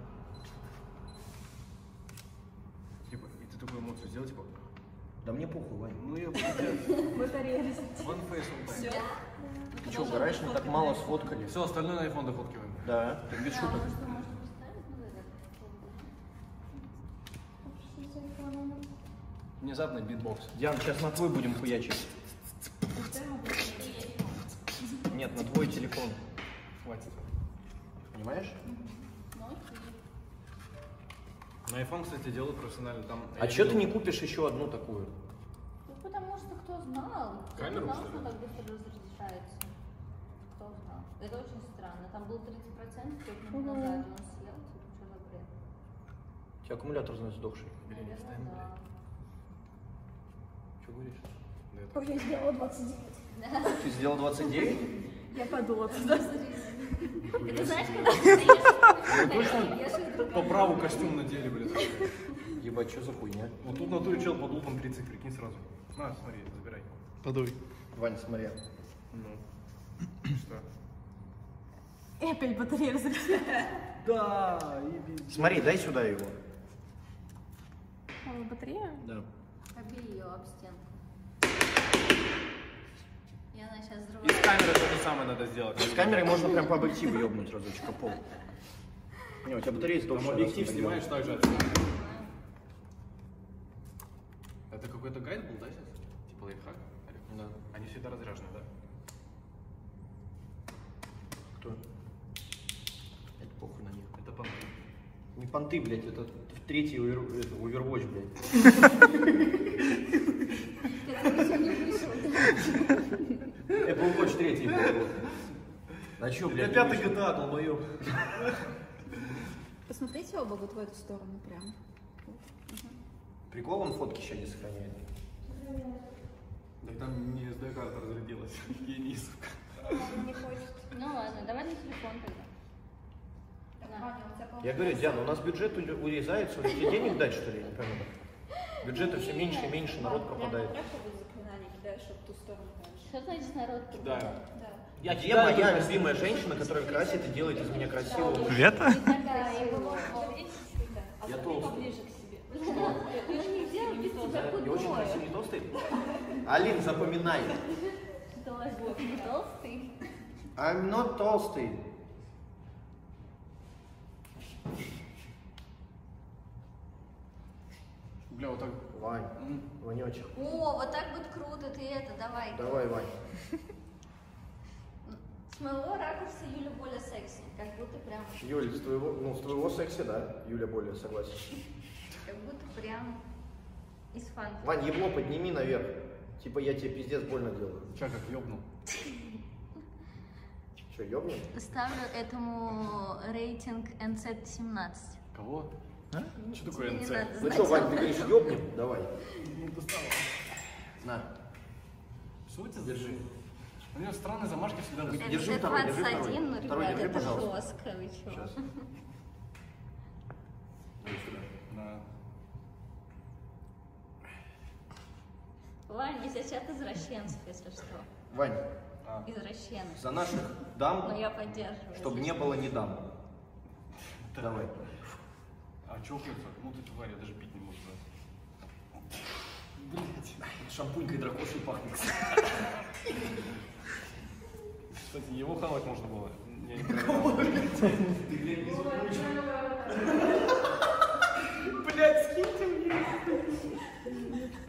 Типа, и ты такую эмоцию сделал, типа... Да мне похуй, Вань. Ну я... Батарея рисует. OneFace, OneFace. Ты что, угораешь? Мы так мало сфоткали. Все, остальное на айфон дофоткиваем. Да. Так без шуток. Внезапно битбокс. Диан, сейчас на твой будем хуячить. Нет, на твой телефон. Хватит. Понимаешь? На iPhone, кстати, делают профессионально. Там. А чё ты не купишь еще одну такую? Ну потому что кто знал? Камеру, кто знал, что так быстро разрешается. Кто знал? Это очень странно. Там был тридцать процентов, кто-то не продает, он съел, что за бред. У тебя аккумулятор, значит, сдохший. Наверное, да. Что говоришь? Ой, я сделала двадцать девять. Ты сделал двадцать девять? Я подула туда. Это знаешь, когда ты по праву костюм надели, блядь. Ебать, что за хуйня? Вот тут на той чел подул там тридцать, прикинь сразу. На, смотри, забирай. Подуй. Вань, смотри. Ну. Что? Опять батарея разрядилась. Да, ебись. Смотри, дай сюда его. А, батарея? Да. Побей ее об стенку. И она сейчас взрывается. Из камеры то же самое надо сделать. Из камеры можно прям по объективу ебнуть разочек о пол. Не, у тебя батарея сдохла. Там объектив снимаешь так же. Это какой-то гайд был, да, сейчас? Типа лайфхак? Да. Они всегда разряжены, да? Кто? Это похуй на них. Это понты. Не понты, блядь, это третий Overwatch, блядь. Apple Watch третий был. А чё, блядь? Опять ты джи ти эй, долбоёб. Посмотрите оба вот в эту сторону прям. Прикол, он фотки еще не сохраняет. Да там не эс ди карта разрядилась. Гений, сука. Не хочет. Ну ладно, давай на телефон тогда. Я говорю, Диана, у нас бюджет урезается, тебе денег дать, что ли? Бюджеты все меньше и меньше, народ пропадает. Что значит народ пропадает? Да. Я Где моя я любимая женщина, которая красит и делает из меня красивого? Вета? Я толстый. Я очень красивый, не толстый? Алин, запоминай. Не толстый. I'm not толстый. Бля, вот так, Вань, Ванечек. О, вот так будет круто, ты это, давай. Давай, Вань. С моего ракурса Юля более секси, как будто прям... Юль, с твоего, ну, с твоего секси, да, Юля более, согласен. Как будто прям из фанта. Вань, ебло подними наверх, типа я тебе пиздец больно делаю. Че, как ёбнул? Че, ёбнул? Ставлю этому рейтинг эн цэ семнадцать. Кого? А? Что такое эн цэ? Ну что, Вань, ты говоришь, ёбнем? Давай. На. Шутит, держи. У него странные замашки всегда были. Держи второй, держи второй. Ну, второй, ребят, держи, пожалуйста. Это жестко, вы чего? Сейчас. Да. Вань, если сейчас извращенцев, если что. Вань. А. Извращенцев. За наших дам. Ну, я поддерживаю. Чтобы не было не дам. Давай. А чё хочется? Ну ты тварь, я даже пить не могу. Блять. Шампунькой дракошей пахнет. Кстати, его хавать можно было. Я не понимаю. Ты блядь, не звучишь. Блядь, скиньте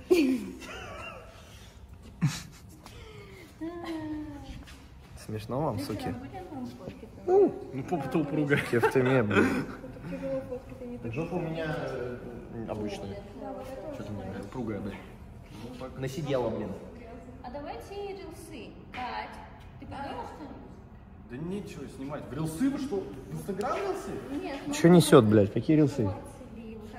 мне. Смешно вам, суки? Ну попа-то упруга. Кефтеме, блядь. Жопа у меня обычная. Что-то у меня упругая, блядь. Насидела, блин. А давайте рилсы. Кать. Ты подумал, что ли? Да нечего снимать. В рилсы вы что? В Инстаграм рилсы? Нет. Че несет, блядь? Какие рилсы?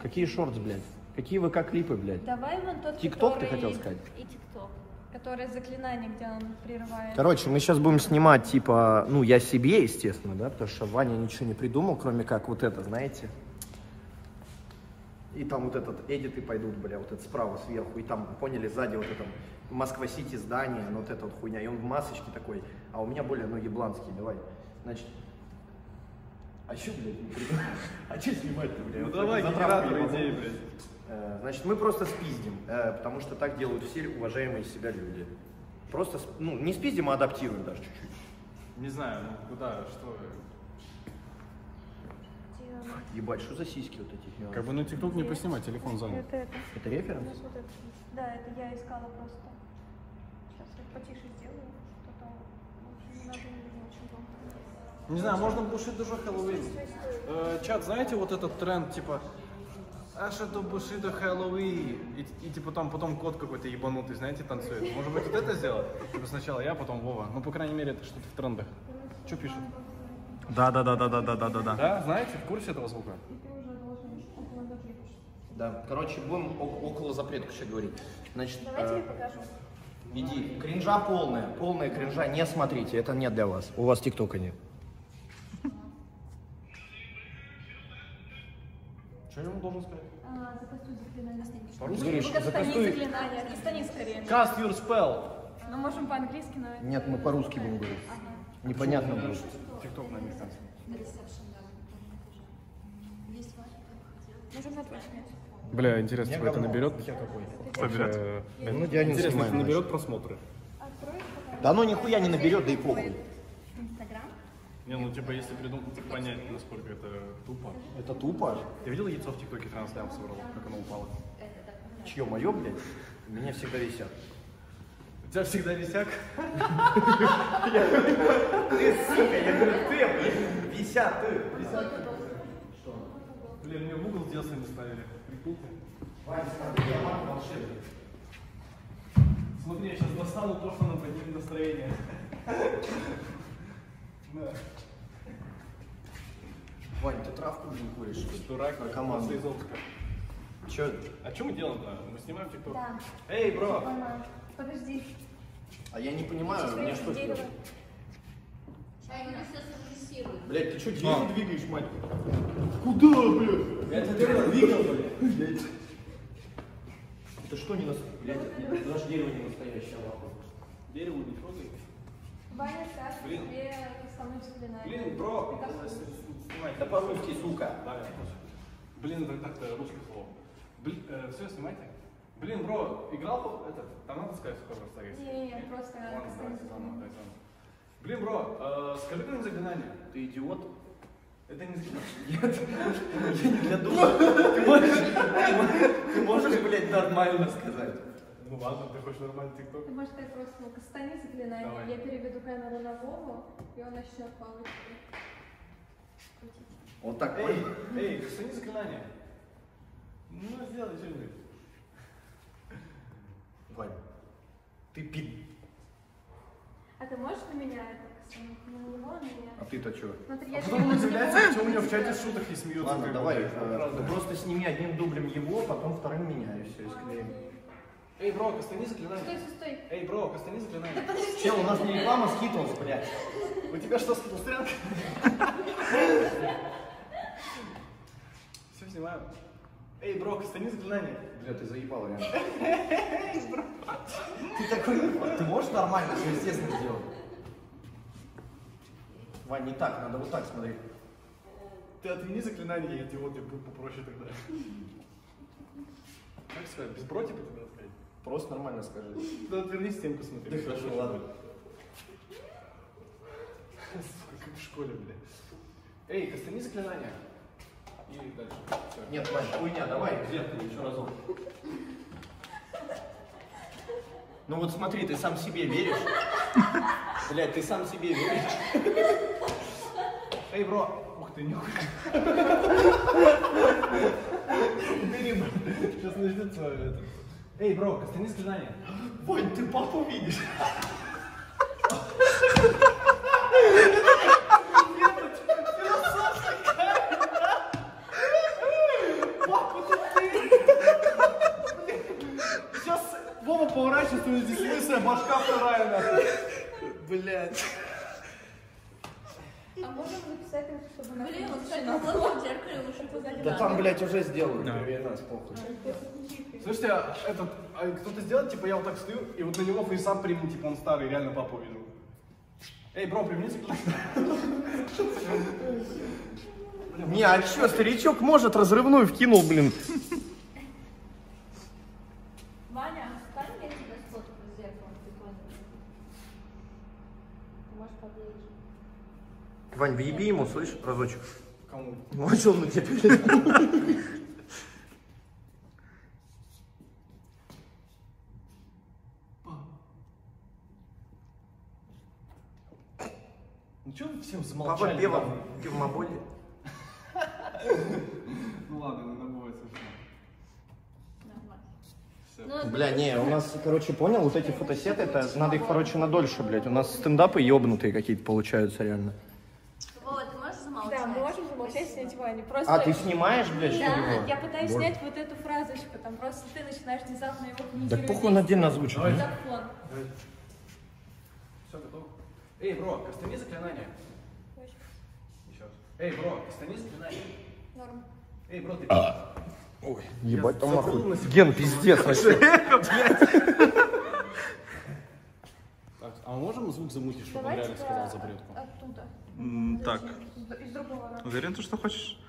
Какие шортс, блядь? Какие вэ ка-клипы, блядь? Давай вон тот, ТикТок ты хотел сказать? И ТикТок. Которое заклинание, где он прерывает. Короче, мы сейчас будем снимать, типа, ну, я себе, естественно, да? Потому что Ваня ничего не придумал, кроме как вот это, знаете? И там вот этот эдиты пойдут, бля, вот это справа, сверху. И там, поняли, сзади вот это Москва-Сити здание, ну вот эта вот хуйня. И он в масочке такой, а у меня более, ну, ебланский, давай. Значит, а что, блядь, не придумал? А что снимать-то, блядь? Ну вот давай, генератор идеи, блядь. Э, значит, мы просто спиздим, э, потому что так делают все уважаемые себя люди. Просто, ну, не спиздим, а адаптируем даже чуть-чуть. Не знаю, ну, куда, что... Ебать, что за сиськи вот эти? Как бы на ТикТок не поснимать, телефон занят. Это, это. это референс? Вот это. Да, это я искала просто. Сейчас я потише сделаю, что-то не надо, не, не знаю, можно бушить даже Хэллоуин. Э, чат, знаете, вот этот тренд, типа, а что-то буши до Хэллоуин. И типа там потом кот какой-то ебанутый, знаете, танцует. Может быть, вот это сделать? Типа сначала я, потом Вова. Ну, по крайней мере, это что-то в трендах. Что пишут? Да, да, да, да, да, да, да, да, да. Да, знаете, в курсе этого звука? Да, короче, будем около запретку сейчас говорить. Значит, давайте э, я покажу. Иди, кринжа полная, полная кринжа, не смотрите, это не для вас. У вас ТикТока нет. Что я ему должен сказать? Закастуй заклинание. По-русски? Закастуй заклинание, отстань скорее. Cast your spell. Ну, можем по-английски, но... Нет, мы по-русски будем говорить. Непонятно будет. ТикТок на американском. Бля, интересно, кто это наберет? Поберет. Ну, Дианин интересно, это наберет просмотры. Да оно нихуя не наберет, да и похуй. Инстаграм? Не, ну типа, если придумать, так понять, насколько это тупо. Это тупо? Ты видел яйцо в ТикТоке тринадцать лям собрало, как оно упало? Чье, мое, блядь? Меня всегда висят. У тебя всегда висяк? Ты, сука, я говорю, ты, висят, ты, висят. Что? Блин, мне в угол детства не ставили. Прикинь ты. Вань, смотри, я маг волшебник. Смотри, я сейчас достану то, что нам поднимет настроение. Вань, ты травку уже не куришь? Дурак, на команду. Че? А что мы делаем-то? Мы снимаем ТикТок? Да. Эй, бро! Подожди. А я не понимаю, у меня что делать? Чай, меня все сфокусирует. Блядь, ты что дерево двигаешь, мать? Куда, блядь? Я это дерево двигал, блядь. Это что не настоящее? Блядь, это наше дерево не настоящее, лапа. Дерево не трогай. Ваня, Саша, тебе основных сценарий. Блин, бро, снимайте. Да по-русски, сука. Да, блин, это так-то русское слово. Блин, все, снимайте. Блин, бро, играл этот, там надо сказать, сколько расставить? Не, не, просто... Блин, бро, скажи мне заклинание. Ты идиот? Это не заклинание. Я не для духа. Ты можешь, блядь, нормально сказать? Ну ладно, ты хочешь нормальный тикток? Ты можешь сказать просто, Кастани заклинание, я переведу камеру на Вову, и он начнет палочкой. Вот так. Эй, эй, Кастани заклинание. Ну, сделай что-нибудь. Вань, ты пи... А ты можешь на меня это? На него, на меня? А ты-то чё? Смотри, а потом он удивляется, что у меня в чате шуток не смеются. Ладно, давай, просто сними одним дублем его, потом вторым меня, и всё, и склеим. Эй, бро, Кастани заклинание. Стой, стой. Эй, бро, Кастани заклинание. Чел, у нас не реклама Skittles, блядь. У тебя что, Skittles трянка? Всё снимаю. Эй, бро, Кастани заклинание. Бля, ты заебал, реально. Ты такой, ты можешь нормально, что естественно сделать? Вань, не так, надо вот так смотреть. Ты отмени заклинание, я идиот, я буду попроще тогда. Как сказать, без бро, типа, тебе надо сказать? Просто нормально скажи. Да отвернись, стенку смотри. Да хорошо, ладно. Сука, как в школе, бля. Эй, Кастани заклинание. И дальше. Все. Нет, Вань, хуйня, давай, где ты еще разок. Ну вот смотри, ты сам себе веришь. Блядь, ты сам себе веришь. Эй, бро. Ух ты, нюхай. Убери, бро. Сейчас начнется это. Эй, бро, Кастани заклинание. Вань, ты папу видишь? Здесь лысая башка вторая нахуй. Блядь. А можно записать, чтобы на блин, вот кстати, на злом зеркале лучше позади. Да там, блядь, уже сделают, проверь нас, похуй. Слушайте, а этот, а кто-то сделает, типа я вот так стою, и вот на него фейсап приму, типа он старый, реально папу увидел. Эй, бро, примените. Не, а чё, старичок может разрывную вкинул, блин. Вань, въеби ему, слышишь, разочек. Кому? Ну а что он на тебя передал? Ну что вы всем замолчали? Папа, пева в гермоболе. Ну ладно, надо будет совершенно. Нормально. Бля, не, у нас, короче, понял, вот эти фотосеты, это надо их, короче, надольше, блядь. У нас стендапы ёбнутые какие-то получаются реально. Да, мы можем замолчать, снять Ваню. Просто... А, ты снимаешь, блядь, что-ли? Да, я пытаюсь Боже. снять вот эту фразочку, там просто ты начинаешь внезапно его книгу. Да похуй он отдельно озвучит. Давай. Давай. Все, готово. Эй, бро, Кастани заклинание. Очень. Еще раз. Эй, бро, Кастани заклинание. Норм. Эй, бро, ты... А. Ой, ебать, там нахуй. Ген, пиздец, вообще. Так, а мы можем звук замутить, чтобы он реально сказал запретку? Оттуда. Так. Уверен, ты что хочешь?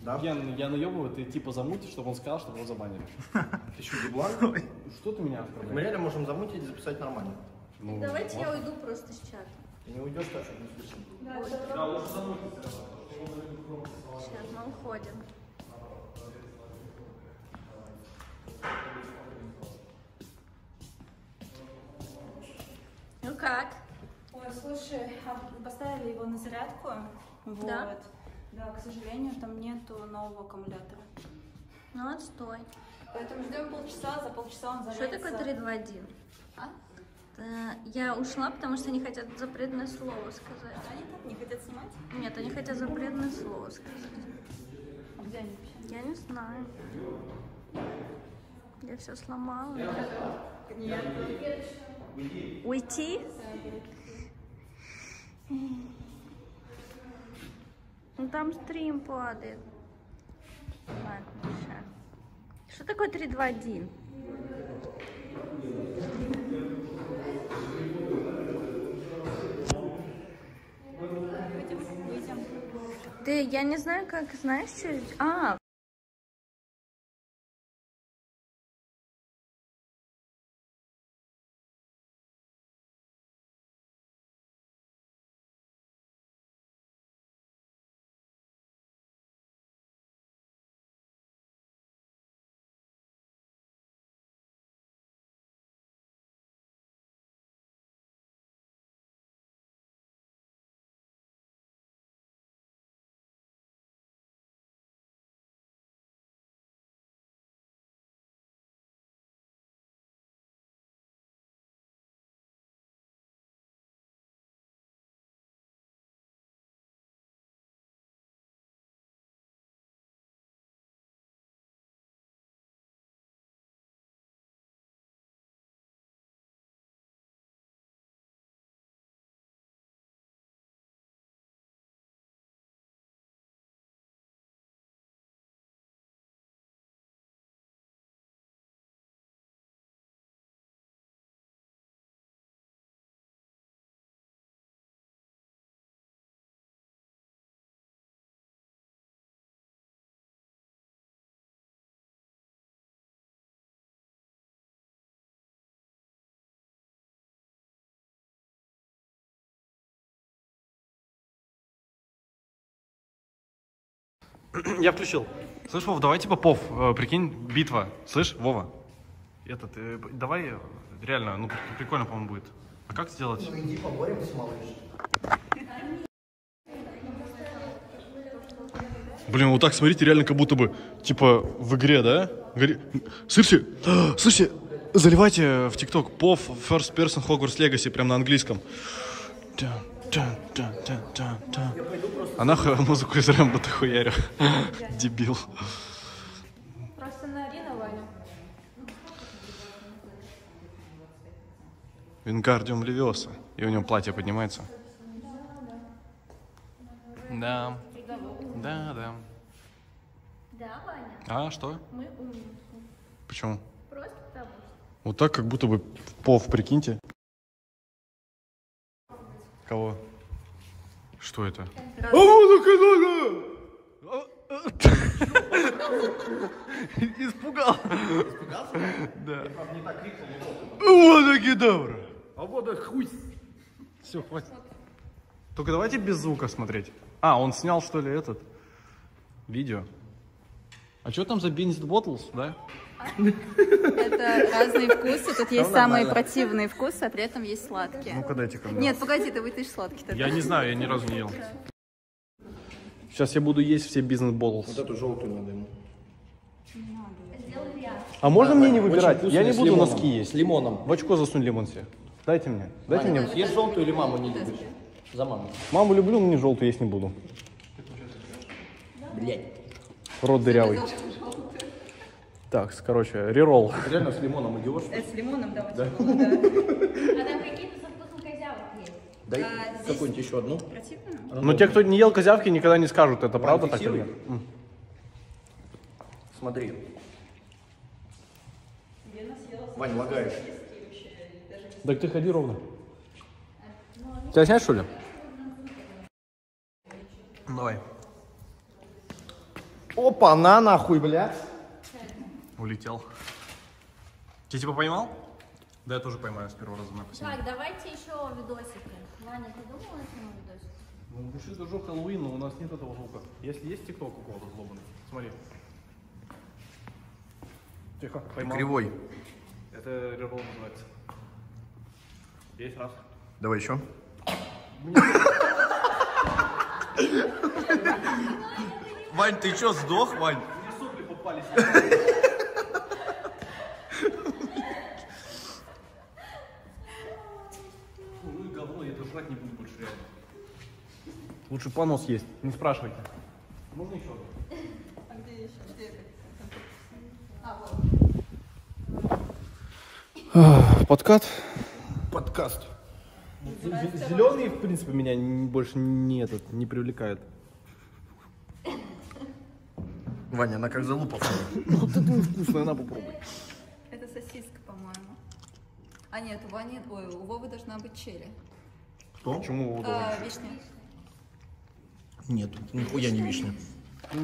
Да. Я, я наебываю, ты типа замутишь, чтобы он сказал, чтобы его забанили. Ты что, деблан? Что ты меня отправляешь? Мы реально можем замутить и записать нормально. Ну, давайте можно? Я уйду просто с чата. Ты не уйдешь, так что не слышно. Да, да, лучше замутить. Сейчас мы уходим. Ну как? Ой, слушай, поставили его на зарядку. Вот. Да? Да, к сожалению, там нету нового аккумулятора. Ну, отстой. Поэтому ждем полчаса, за полчаса он зарядится. Что такое три, два, один? А? Да, я ушла, потому что они хотят запретное слово сказать. Они так не хотят снимать? Нет, они хотят запретное слово сказать. А где они вообще? Я не знаю. Я все сломала. Нет. Уйти? Ну там стрим падает. Ладно, сейчас. Что такое три, два, один? Ты, я не знаю, как, знаешь, что... А, я включил. Слышь, Вов, давай типа пов, прикинь, битва. Слышь, Вова, этот, э, давай, реально, ну прикольно, по-моему, будет. А как сделать? Ну иди поборемся, малыш. Блин, вот так смотрите, реально, как будто бы, типа, в игре, да? Гори... Слышите, слышите, заливайте в ТикТок пов, First Person Hogwarts Legacy, прям на английском. А нахуй музыку из Рэмбо ты хуярю, дебил. Просто наори на Ваню. Вингардиум Левиоса. И у него платье поднимается. Да. Да, да. Да, Ваня. А, что? Мы умники. Почему? Просто потому. Вот так, как будто бы пов, прикиньте. Кого? Что это? А музыка! Испугал. Испугался? Да. Вот такие добра. А вот это хуй. Все, хватит. Только давайте без звука смотреть. А, он снял, что ли, этот? Видео. А что там за Beans Bottles, да? Это разные вкусы. Тут есть самые противные вкусы, а при этом есть сладкие. Ну-ка, дайте ко мне. Нет, погоди, ты вытащишь сладкие. Я не знаю, я ни разу не ел. Сейчас я буду есть все бизнес-ботлс. Вот эту желтую надо ему. А можно мне не выбирать? Я не буду носки есть. С лимоном. В очко засунь лимон себе. Дайте мне. Дайте мне. Есть желтую или маму не любишь? За маму. Маму люблю, но не желтую есть не буду. Блять. Рот дырявый. Так, короче, реролл. Реально с лимоном идешь? С лимоном, да, вот да. Было, да. А там какие-то со вкусом козявок есть. Дай а, какую-нибудь еще одну. Противную? Но Рандом. Те, кто не ел козявки, никогда не скажут, это правда так или нет? Смотри. Вань, лагаешь. Так ты ходи ровно. Тебя снять, что ли? Давай. Опа, на нахуй, блядь. Улетел. Ты типа поймал? Да, я тоже поймаю с первого раза. Так, давайте еще видосики. Ваня, ты думал о этом видосике? Ну, в душе зажег Хэллоуин, но у нас нет этого звука. Если есть ТикТок у кого-то злобанный, смотри. Тихо, поймал. Кривой. Это рерол называется. Есть раз. Давай еще. Вань, ты че, сдох, Вань? Мне сопли попались. Не буду больше реально. Лучше понос есть, не спрашивайте. Можно еще? А где еще? Где а, вот. Подкат? Подкаст. Зеленый, в принципе, меня больше не, этот, не привлекает. Ваня, она как залупа. Вот это вкусная, она попробуй. Это сосиска, по-моему. А нет, у Вани, ой, у Вовы должна быть черри. Что? Почему его а, вишня. Нет, нихуя не вишня.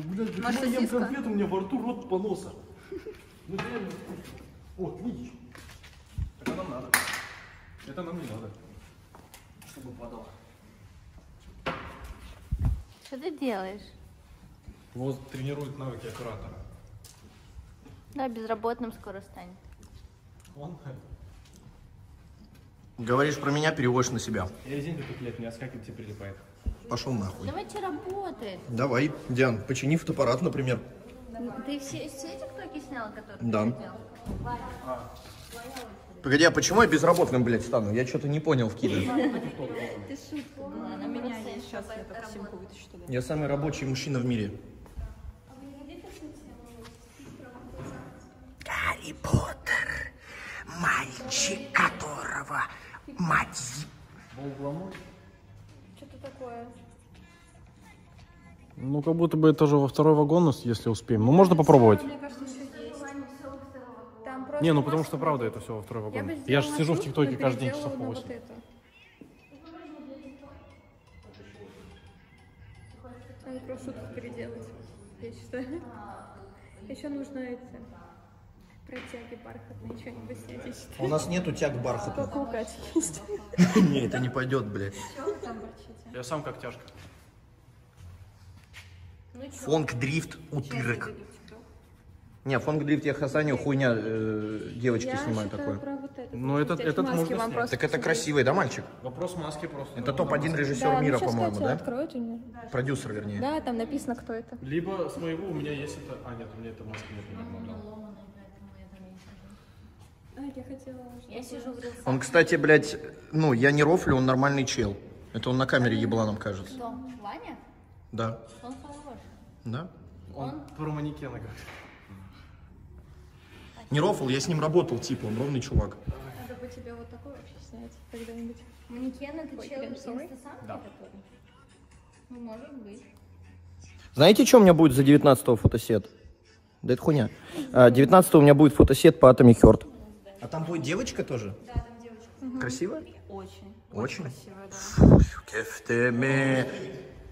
Блядь, да я ем конфету, у меня во рту рот поноса. Ну, реально. Вот, видишь? Так нам надо. Это нам не надо. Чтобы падало. Что ты делаешь? Вот тренирует навыки оператора. Да, безработным скоро станет. Он... Говоришь про меня, переводишь на себя. Я резинка куплет, меня скакивает, тебе прилипает. Пошел нахуй. Давайте работать. Давай, Диан, почини фотоаппарат, например. Ты все, все эти ТикТоки сняла, которые да. ты делал? А. Погоди, а почему я безработным, блядь, стану? Я что-то не понял в Киеве. Ты шутка была. На меня сейчас это симку вытащу. Я самый рабочий мужчина в мире. Гарри Поттер. Мальчик, которого мать... Что-то такое. Ну, как будто бы это уже во второй вагон, если успеем. Ну, можно попробовать. Мне кажется, еще есть. Там не, ну потому что, правда, это все во второй вагон. Я, я же сижу в ТикТоке каждый день часов по восемь. Вот это. Надо просто шутку переделать, я считаю. Еще нужно эти... Про тяги бархатные, что-нибудь снять. У нас нету тяг бархатных. Как у Кати есть. Не, это не пойдет, блядь. Я сам как тяжка. Фонк-дрифт утырок. Не, фонк-дрифт я хасаню, хуйня, девочки снимают такое. Ну это можно снять. Так это красивый, да, мальчик? Вопрос маски просто. Это топ-один режиссер мира, по-моему, да? Продюсер, вернее. Да, там написано, кто это. Либо с моего у меня есть это... А, нет, у меня это маски нет. А, я хотела... Я сижу в рюкзаке. Он, кстати, блядь, ну, я не рофлю, он нормальный чел. Это он на камере ебланом кажется. Кто? Ваня? Да. Он похож. Да? Он, он... про манекена говорит. Не рофл, я с ним работал, типа, он ровный чувак. Надо бы тебе вот такой вообще снять когда-нибудь. Манекен это Ой, чел инстасамки, да. который? Ну, может быть. Знаете, что у меня будет за девятнадцатого фотосет? Да это хуйня. девятнадцатого у меня будет фотосет по Atomic Heart. А там будет девочка тоже? Да, там девочка. Угу. Красивая? Очень. Очень? Очень красивая,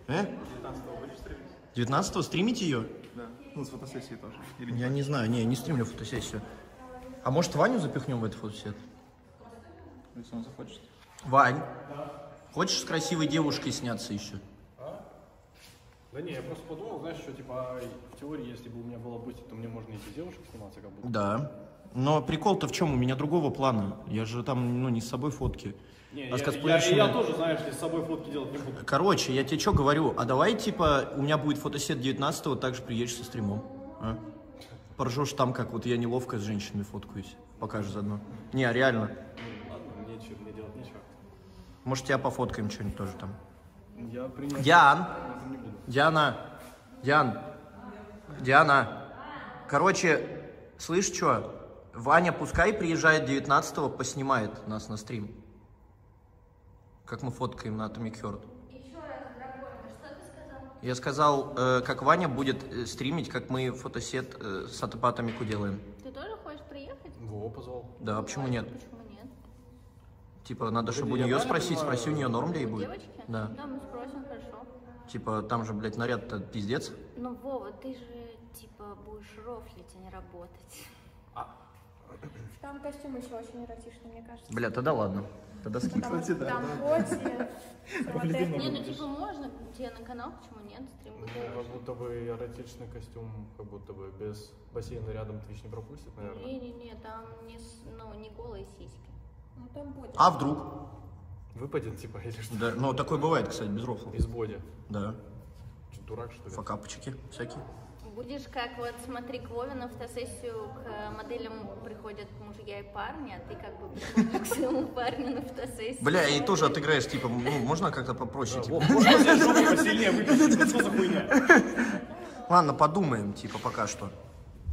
да. девятнадцатого э? девятнадцатого стримить ее? Да. Ну, с фотосессией тоже. Или я не знаю, не, не стримлю фотосессию. А может, Ваню запихнем в этот фотосет? Если он захочет. Вань, да. Хочешь с красивой девушкой сняться еще? А? Да не, я просто подумал, знаешь, что типа в теории, если бы у меня было бустик, то мне можно и без девушек сниматься как будто. Да. Но прикол-то в чем? У меня другого плана. Я же там, ну, не с собой фотки. Не, а я, с я, я тоже, знаешь, с собой фотки делать не буду. Короче, я тебе что говорю? А давай, типа, у меня будет фотосет девятнадцатого, также приедешь со стримом. А? Поржешь там, как вот я неловко с женщинами фоткаюсь. Покажешь заодно. Не, реально. Ну, ладно, нечего, мне делать нечего. Может, тебя пофоткаем что-нибудь тоже там. Я принял... Диан! Диана! Диан! Диана! Короче, слышь, что? Ваня пускай приезжает девятнадцатого, поснимает нас на стрим. Как мы фоткаем на Atomic Heart. Еще раз, дорогой, что ты сказал? Я сказал, э, как Ваня будет э, стримить, как мы фотосет э, с Атопатомику делаем. Ты тоже хочешь приехать? Во, позвал. Да, почему нет? Почему нет? Типа, надо, чтобы у нее спросить, понимаю. Спроси у нее, норм ли ей будет. Девочки? Да. Да, мы спросим, хорошо. Типа, там же, блядь, наряд-то пиздец. Ну, Вова, ты же, типа, будешь рофлить, а не работать. А. Там костюм еще очень эротичный, мне кажется. Бля, тогда ладно. Тогда скинь. Там коти, да. Не, ну типа можно, тебе на канал, почему нет? Как будто бы эротичный костюм, как будто бы без бассейна рядом Твич не пропустит, наверное. Не-не-не, там не голые сиськи. Ну там будет. А вдруг? Выпадет типа или что? Да, ну такое бывает, кстати, без рофлов. Из боди. Да. Дурак, что ли? Факапочки всякие. Будешь как, вот смотри, к Вове на фотосессию к моделям приходят мужья и парни, а ты как бы приходишь к своему парню на фотосессию. Бля, и тоже отыграешь, типа, ну, можно как-то попроще? Ладно, подумаем, типа, пока что.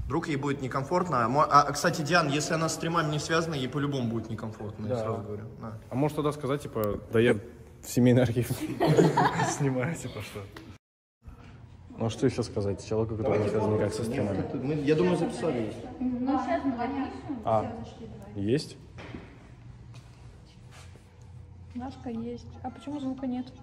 Вдруг ей будет некомфортно. А, кстати, Диан, если она с стримами не связана, ей по-любому будет некомфортно, я сразу говорю. А может тогда сказать, типа, да я в семейный архив снимаю, типа, что? Ну что еще сказать? Человеку, который не связан никак со стримами. Мы, я думаю, записали есть. Ну, сейчас мы запишем, а, все зашли. Давай. Есть? Нашка есть. А почему звука нет?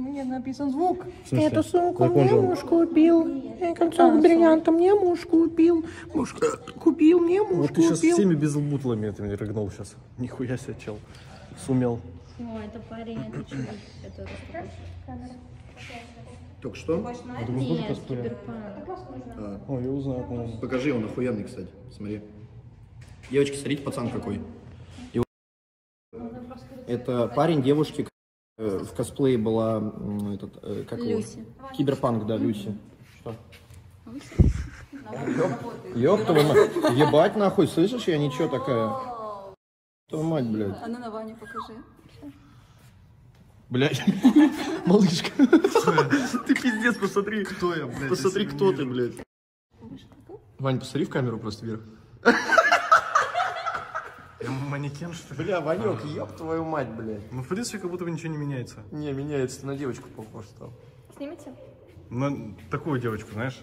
мне написан звук. Это сумку мне муж купил. Концом бриллиантом мне муж купил. Муж купил, мне муж купил. Вот ты сейчас всеми безбутлами это мне рыгнул сейчас. Нихуя себе, чел. Сумел. О, это парень, это чувак. Это страшно. Только что? Нет, Киберпанк. О, я узнал, по-моему. Покажи, он охуенный, кстати. Смотри. Девочки, смотрите, пацан какой. Его... Это парень девушки, в косплее была, этот, как его? Люси. Киберпанк, да, Люси. Что? Ёб твою мать. Ебать нахуй, слышишь, я ничего такая. Твою мать, блядь. А ну на Ваню покажи. Блядь, малышка, ты пиздец, посмотри, кто я, блядь. Посмотри, кто ты, блядь. Вань, посмотри в камеру просто вверх. Я манекен, что ли? Бля, Ванек, ёб твою мать, блядь. Ну, в принципе, как будто бы ничего не меняется. Не, меняется, ты на девочку похож стал. Снимите? Ну, такую девочку, знаешь,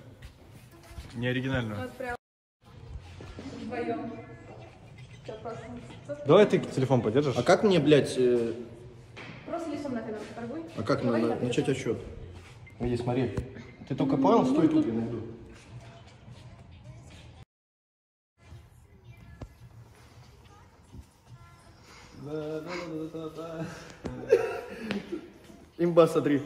неоригинальную. Вот прям. Вдвоём. Давай ты телефон подержишь. А как мне, блядь... Просто лицом на камеру торгуй. А как давай надо начать отсчет? Иди, смотри. Ты только понял, стой тут, я найду. Имба, смотри.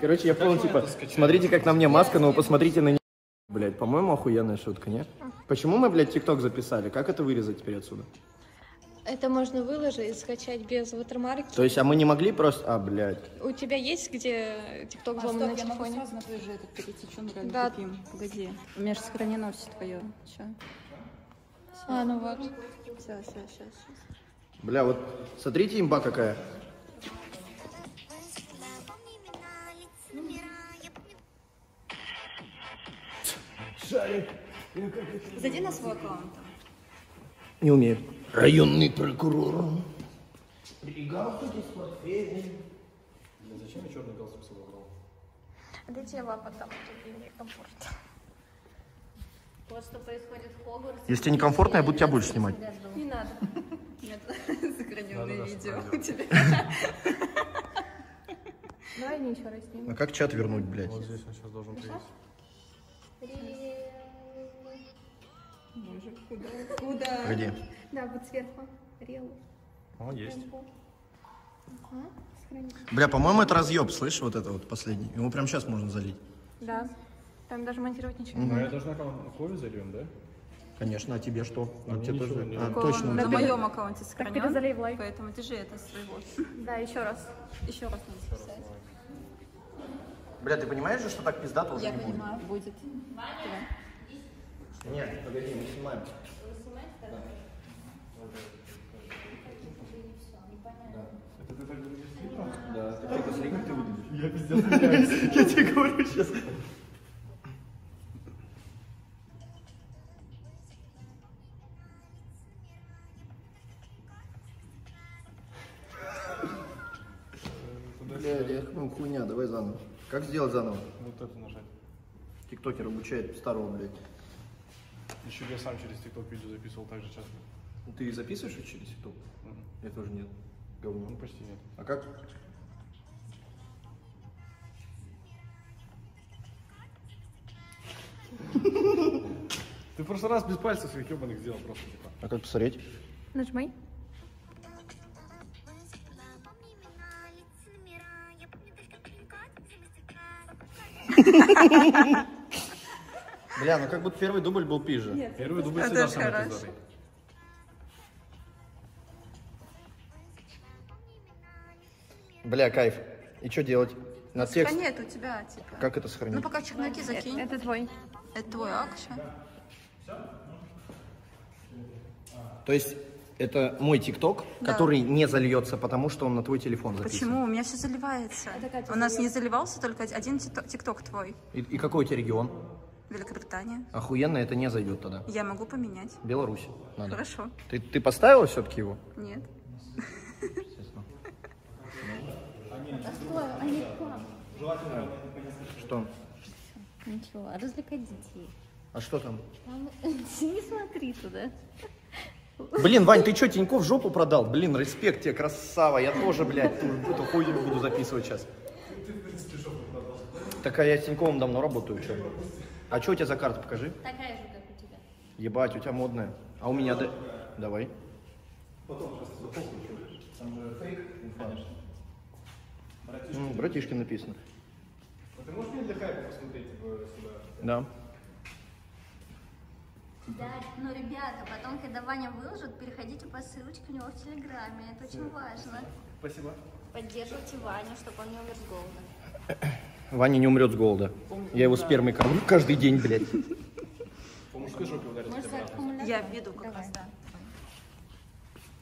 Короче, я понял, типа, смотрите, как на мне маска, но вы посмотрите на нее. Блядь, по-моему, охуенная шутка, нет? Почему мы, блядь, ТикТок записали? Как это вырезать теперь отсюда? Это можно выложить и скачать без ватермарки. То есть, а мы не могли просто... А, блядь. У тебя есть, где ТикТок взломан на телефоне? А стоп, я могу сразу на твой же этот перейти, что мы реально купим. Погоди. У меня же сохранено все твое. Все. А, ну вот. Все, все, сейчас, сейчас. Бля, вот смотрите, имба какая. Зайди на свой аккаунт. Не умею. Районный прокурор. Галстуки с портфелем. Зачем я черный галстук собрал? Дайте я лапа там, тут мне комфортно. Вот что происходит в Хогвартсе. Если тебе некомфортно, я буду тебя больше снимать. Не надо. Нет, сохраненное видео у тебя. Давай ничего раз снимем. А как чат вернуть, блядь? Вот здесь он сейчас должен прийти. Боже, куда? Куда? Где? Да, вот сверху. Рел. О, есть. Бля, по-моему, это разъеб, слышишь, вот это вот последний. Его прямо сейчас можно залить. Да. Там даже монтировать ничего не надо. Ну, я должна кофе зальем, да? Конечно, а тебе что? А тебе тоже? А, точно. На моем аккаунте сохранен. Так ты залей в лайк. Поэтому держи это своего. Да, еще раз. Еще раз надо записать. Бля, ты понимаешь же, что так пизда тоже не будет? Я понимаю, будет. Нет, погоди, мы снимаем. Вы снимаете? Да. Это ты так выглядишь? Да. Ты посмотри, как ты выглядишь. Я пиздец меняюсь. Я тебе говорю сейчас. Бля, я ну хуйня, давай заново. Как сделать заново? Вот это нажать. Тиктокер обучает старого, блядь. Еще я сам через ТикТок видео записывал так же часто. Ты записываешь через ТикТок? Угу. Я тоже нет. Говно. Ну почти нет. А как? Ты в прошлый раз без пальцев своих ебаных сделал просто типа. А как посмотреть? Нажмай. Бля, ну как будто первый дубль был пизже. Нет, первый дубль всегда самый пиздатый. Бля, кайф. И что делать? На текст? Нет, у тебя, типа. Как это сохранить? Ну пока черновики закинь. Это твой. Это твой акция. То есть это мой ТикТок, да, который не зальется, потому что он на твой телефон записан. Почему? У меня все заливается. У нас не заливался только один ТикТок твой. И, и какой у тебя регион? Великобритания. Охуенно, это не зайдет тогда. Я могу поменять. Беларусь. Надо. Хорошо. Ты, ты поставила все-таки его? Нет. Желательно. там? Ничего, развлекать детей. А что там? Там... Не смотри туда. Блин, Вань, ты что, Тинькофф жопу продал? Блин, респект тебе, красава. Я тоже, блядь, ту, эту хуйню буду записывать сейчас. Ты, в принципе, жопу продал. Так, а я с Тиньковым давно работаю, что? А что у тебя за карта, покажи? Такая же, как у тебя. Ебать, у тебя модная. А у меня... Да... Давай. Потом просто запомни, что там же фейк, конечно. Братишкин. М, братишкин написано. А ты можешь мне для хайпа посмотреть сюда? Да. Да, ну, ребята, потом, когда Ваня выложит, переходите по ссылочке у него в Телеграме, это очень важно. Спасибо. Поддерживайте Ваню, чтобы он не умер с голода. Ваня не умрет с голода. Помню, я его да. спермой кормлю каждый день, блядь. По мужской жопе ударить. Я веду как раз, да.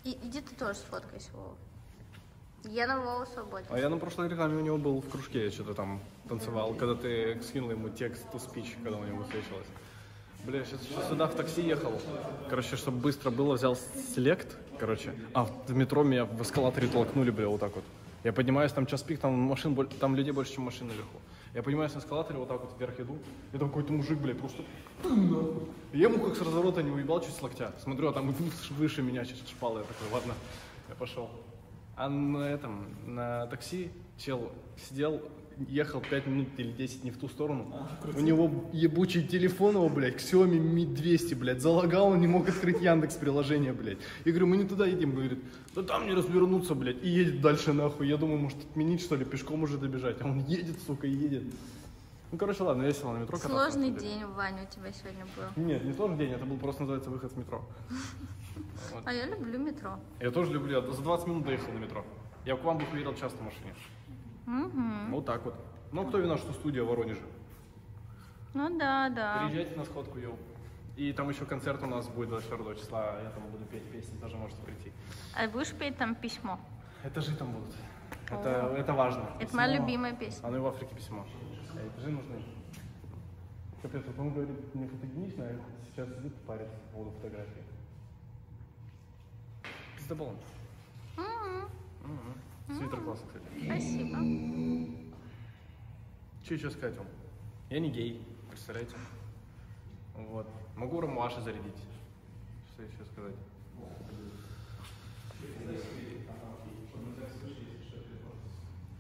И, иди ты тоже сфоткайся, Вова. Я на Вову свободен. А я на прошлой рекламе у него был в кружке, я что-то там танцевал, когда ты скинул ему текст to speech, когда у него встречалось. Бля, я сейчас, сейчас сюда в такси ехал. Короче, чтобы быстро было, взял селект, короче. А, в метро меня в эскалаторе толкнули, бля, вот так вот. Я поднимаюсь, там час пик, там машин, там людей больше, чем машин наверху. Я поднимаюсь на эскалаторе, вот так вот вверх иду. И там какой-то мужик, бля, просто... Я ему как с разворота не уебал чуть с локтя. Смотрю, а там выше меня чуть шпалы. Я такой, ладно, я пошел. А на этом, на такси сел, сидел... Ехал пять минут или десять не в ту сторону. А, у него ебучий телефон его, блядь, Xiaomi ми двести, блядь, залагал, он не мог открыть Яндекс приложение, блядь. И говорю, мы не туда едем, говорит, да там не развернуться, блядь, и едет дальше нахуй. Я думаю, может отменить, что ли, пешком уже добежать, а он едет, сука, едет. Ну, короче, ладно, я села на метро. Сложный кататься, день, Ваня, у тебя сегодня был. Нет, не сложный день, это был просто, называется, выход с метро. А я люблю метро. Я тоже люблю, я за двадцать минут доехал на метро. Я к вам бы поверил часто в машине. Угу. Вот так вот. Ну, кто вина, что студия в Воронеже? Ну да, да. Приезжайте на сходку, йоу. И там еще концерт у нас будет двадцать четвёртого числа, я там буду петь песни, даже можете прийти. А будешь петь там письмо? Этажи там будут. Это, это важно. Это письмо, моя любимая песня. Оно и в Африке письмо. А этажи нужны. Капец, вот он говорит, не фотогенично, а сейчас сидит парит по поводу фотографии. Пиздоболом. Угу. Угу. Свитер классный, кстати. Спасибо. Че еще сказать вам? Я не гей, представляете? Вот. Могу рамуаши зарядить. Что еще сказать?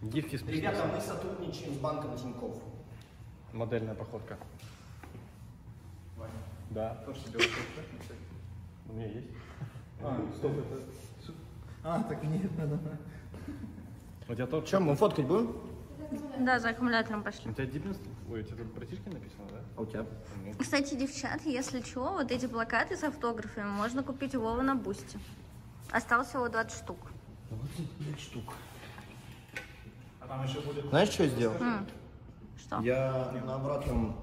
Гифки с... Ребята, мы сотрудничаем с банком Тинькофф. Модельная походка. Ваня. Да. Тоже белый кофе. У меня есть. А, стоп, это... А, так нет, надо... У тебя тот... Че, мы фоткать будем? Да, за аккумулятором пошли. У тебя Deepins... Ой, у тебя тут братишкин написано, да? А у тебя? Кстати, девчат, если чего, вот эти плакаты с автографами можно купить у Вовы на Бусти. Осталось всего двадцать штук. двадцать штук. А там еще будет... Знаешь, что я сделал? М. Что? Я на, обратном...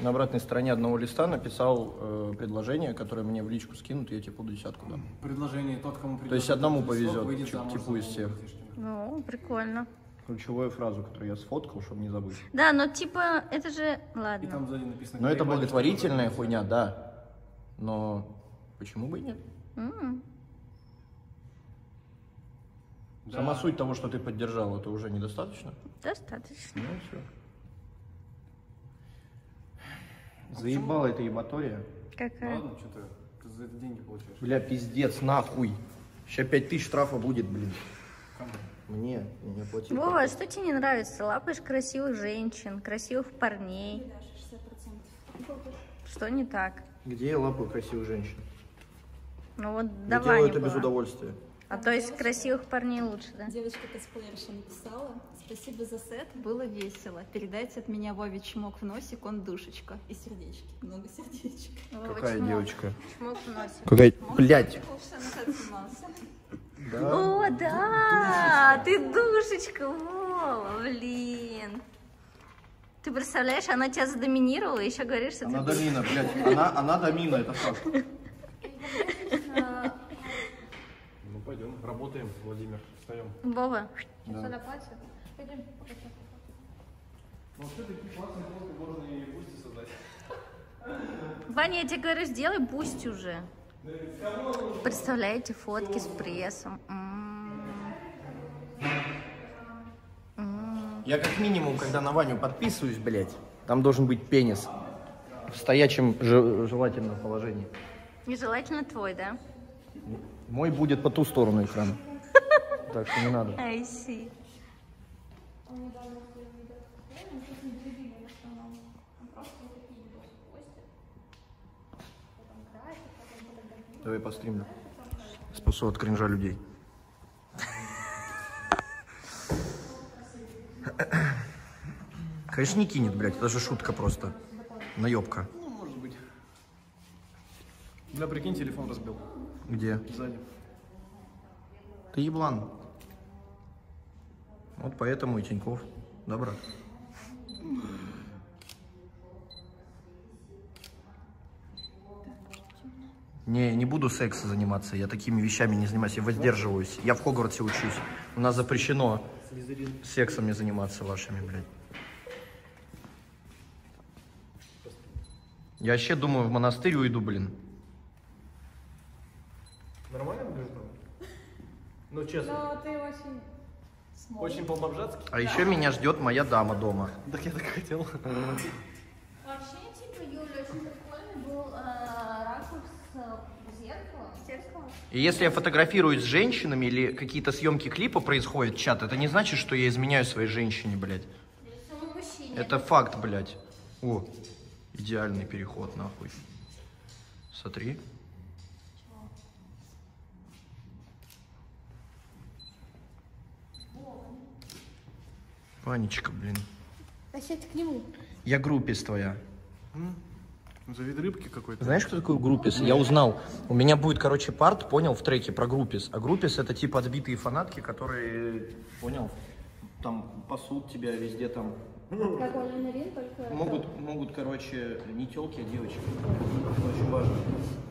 на обратной стороне одного листа написал э, предложение, которое мне в личку скинут, и я тебе буду десятку дам. Предложение тот, кому придет. То есть одному повезет, типу из всех. Ну, прикольно. Ключевую фразу, которую я сфоткал, чтобы не забыть. Да, но типа, это же... Ладно. И там сзади написано... Но это благотворительная хуйня, да. Но почему бы и нет? Mm-hmm. Сама да. суть того, что ты поддержал, это уже недостаточно? Достаточно. Ну, все. Заебала эта ебатория. Какая? Ладно, что ты, ты за это деньги получаешь. Бля, пиздец, нахуй. Сейчас пять тысяч штрафа будет, блин. Мне, мне платили. Вова, что тебе не нравится? Лапаешь красивых женщин, красивых парней. Что не так? Где я лапаю красивых женщин? Ну вот я давай. Делаю это была. без удовольствия. А, а то есть красивых парней лучше, да? Девочка косплеерша написала. Спасибо за сет, было весело. Передайте от меня Вове чмок в носик, он душечка. И сердечки, много сердечек. Вова, Какая чмок. девочка? Чмок в носик. Какая, блядь. Да. О, да! Душечка. Ты душечка, Вова, блин. Ты представляешь, она тебя задоминировала, и еще говоришь, что она ты... Домина, блядь. Она, она домина, это факт. Ну, пойдем, работаем, Владимир, встаем. Вова. Да. Сюда платье? Пойдем. Ну, что ты классный, просто можно и Бусти создать. Ваня, я тебе говорю, сделай Бусти уже. Представляете, фотки с прессом. М -м -м. Я как минимум, когда на Ваню подписываюсь, блядь, там должен быть пенис в стоячем желательном положении. Нежелательно твой, да? Мой будет по ту сторону экрана. Так что не надо. I see. Давай постримлю. Спасу от кринжа людей. Конечно, не кинет, блядь, это же шутка просто. Наебка. Ну, может быть. Да, прикинь, телефон разбил. Где? Сзади. Ты еблан. Вот поэтому и Тинькофф. Да, брат? Не, не буду сексом заниматься, я такими вещами не занимаюсь, я воздерживаюсь. Я в Хогвартсе учусь. У нас запрещено сексом заниматься вашими, блядь. Я вообще думаю, в монастырь уйду, блин. Нормально выглядит? Ну, честно. Но ты очень... Очень по-бомжатски. А да. Еще меня ждет моя дама дома. Так я так хотел. Вообще, типа, Юля, очень прикольный был ракурс зеркала. И если я фотографируюсь с женщинами или какие-то съемки клипа происходят, чат, это не значит, что я изменяю своей женщине, блядь. Это факт, блядь. О, идеальный переход, нахуй. Смотри. Ванечка, блин. А сейчас к нему. Я группис твоя. Завид рыбки какой-то. Знаешь, что такое группис? Я узнал. У меня будет, короче, парт, понял, в треке про группис. А группис — это типа отбитые фанатки, которые, понял, там пасут тебя везде там. Как Олен, только... Могут, могут, короче, не телки, а девочки. Очень важно.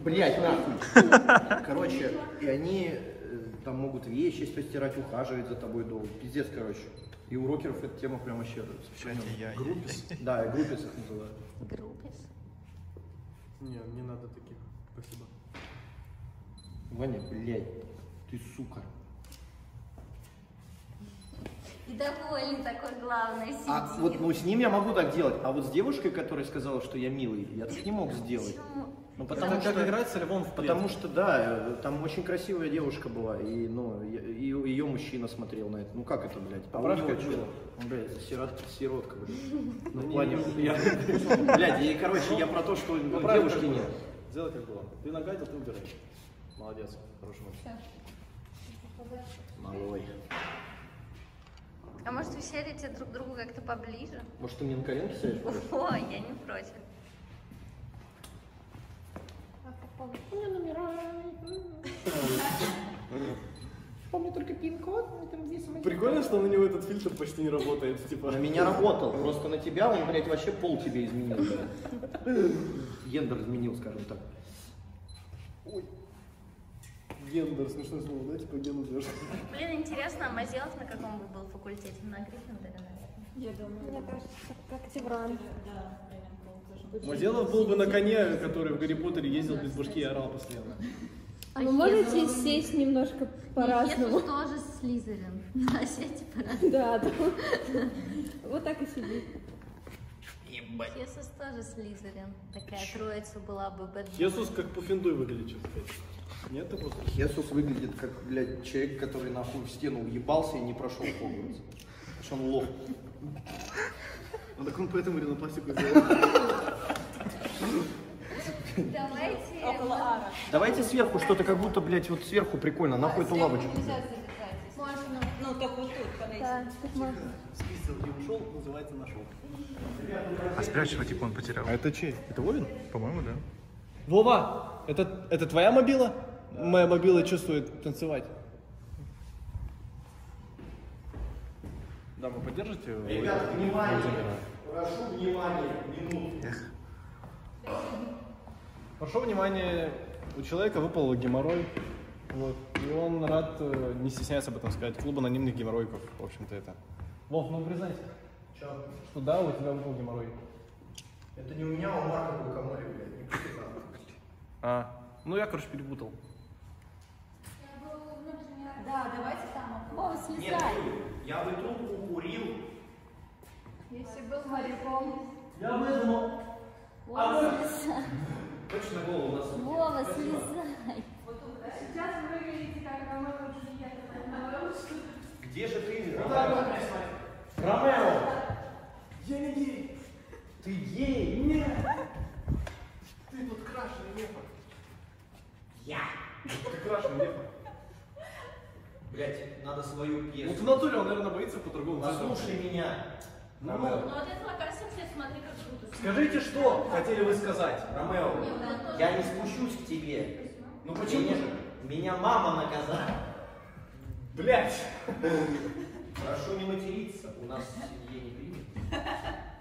Блять, нахуй. Короче, и они там могут вещи постирать, ухаживать за тобой долго. Пиздец, короче. И у рокеров эта тема прямо щедро. Группис? Да, я группис их называю. Группис? Не, мне надо таких. Спасибо. Ваня, блядь, ты сука. И довольный такой, главный, сидит. А вот, ну, с ним я могу так делать, а вот с девушкой, которая сказала, что я милый, я так не мог сделать. Почему? Ну, потому как что играется Львом в потому что, да, там очень красивая девушка была, и, ну, и, и ее мужчина смотрел на это. Ну как это, блядь? Поправка чудо. Блядь, сирот, сиротка, блядь. Ну, в плане, блядь, и, короче, я про то, что девушки нет. Сделай как было. Ты нагадил, ты убираешь. Молодец, хороший мальчик. Малой. А может, вы сядете друг к другу как-то поближе? Может, ты мне на коленке сядешь? О, я не против. Помню только пин-код, там здесь... Прикольно, что на него этот фильтр почти не работает, типа... На меня работал, просто на тебя он, блядь, вообще пол тебе изменил. Гендер изменил, скажем так. Ой. Гендер, смешное слово, да? Типа гендер. Блин, интересно, а Мазелов на каком бы был факультете? На Гриффиндоре, наверное? Я думаю, мне кажется, как Тевран. Мазелов был бы на коне, который в Гарри Поттере ездил без башки и орал постоянно. А вы можете сесть немножко по-разному? Тоже Слизерин. Да, сядьте по-разному. Да, вот так и сидит. Ебать. Хесус тоже Слизерин. Такая троица была бы. Хесус как Пуффендуй выглядит, честно сказать. Нет такого? Хесус выглядит как, блядь, человек, который нахуй в стену уебался и не прошел Хогвартс. Потому что он лох. А так он поэтому ринопластику сделал. Давайте... Давайте сверху что-то, как будто, блядь, вот сверху прикольно, нахуй эту лавочку. Можно, ну, только вот тут подойти. Списал и ушел, называется нашел. А спрячь, типа, он потерял. А это чей? Это Вовин? По-моему, да. Вова, это, это твоя мобила? Да. Моя мобила чувствует танцевать. Да, вы поддержите? Ребята, внимание! Прошу внимания, минуту. Прошу внимания, у человека выпал геморрой, вот, и он рад, не стесняется об этом сказать, клуб анонимных геморройков, в общем-то, это. Вов, ну признайся, че? Что да, у тебя выпал геморрой. Это не у меня, а у Марка Гукамоли, блядь, не путал. А, ну я, короче, перепутал. Я был, ну, да, давайте там. Вова, слезай. Нет, я бы трубку курил, Если был моряком. Я выдумал. Точно голову на сумке. Вова, слезай. Сейчас вы выглядите как Ромео и Джульетта. Где же ты, Ромео? Ромео! Я не гей. Ты гей? Нет. Ты тут крашеный лепа. Я. Ты крашеный лепа. Блять, надо свою пьесу. Вот в натуре он, наверное, боится по-другому. Послушай меня. Ну, Ромео. Ну, вот это локация, смотри, как круто. Скажите, что хотели вы сказать, Ромео? Я не спущусь к тебе. Ну почему же? Меня мама наказала. Блять. Прошу не материться. У нас в семье не принято.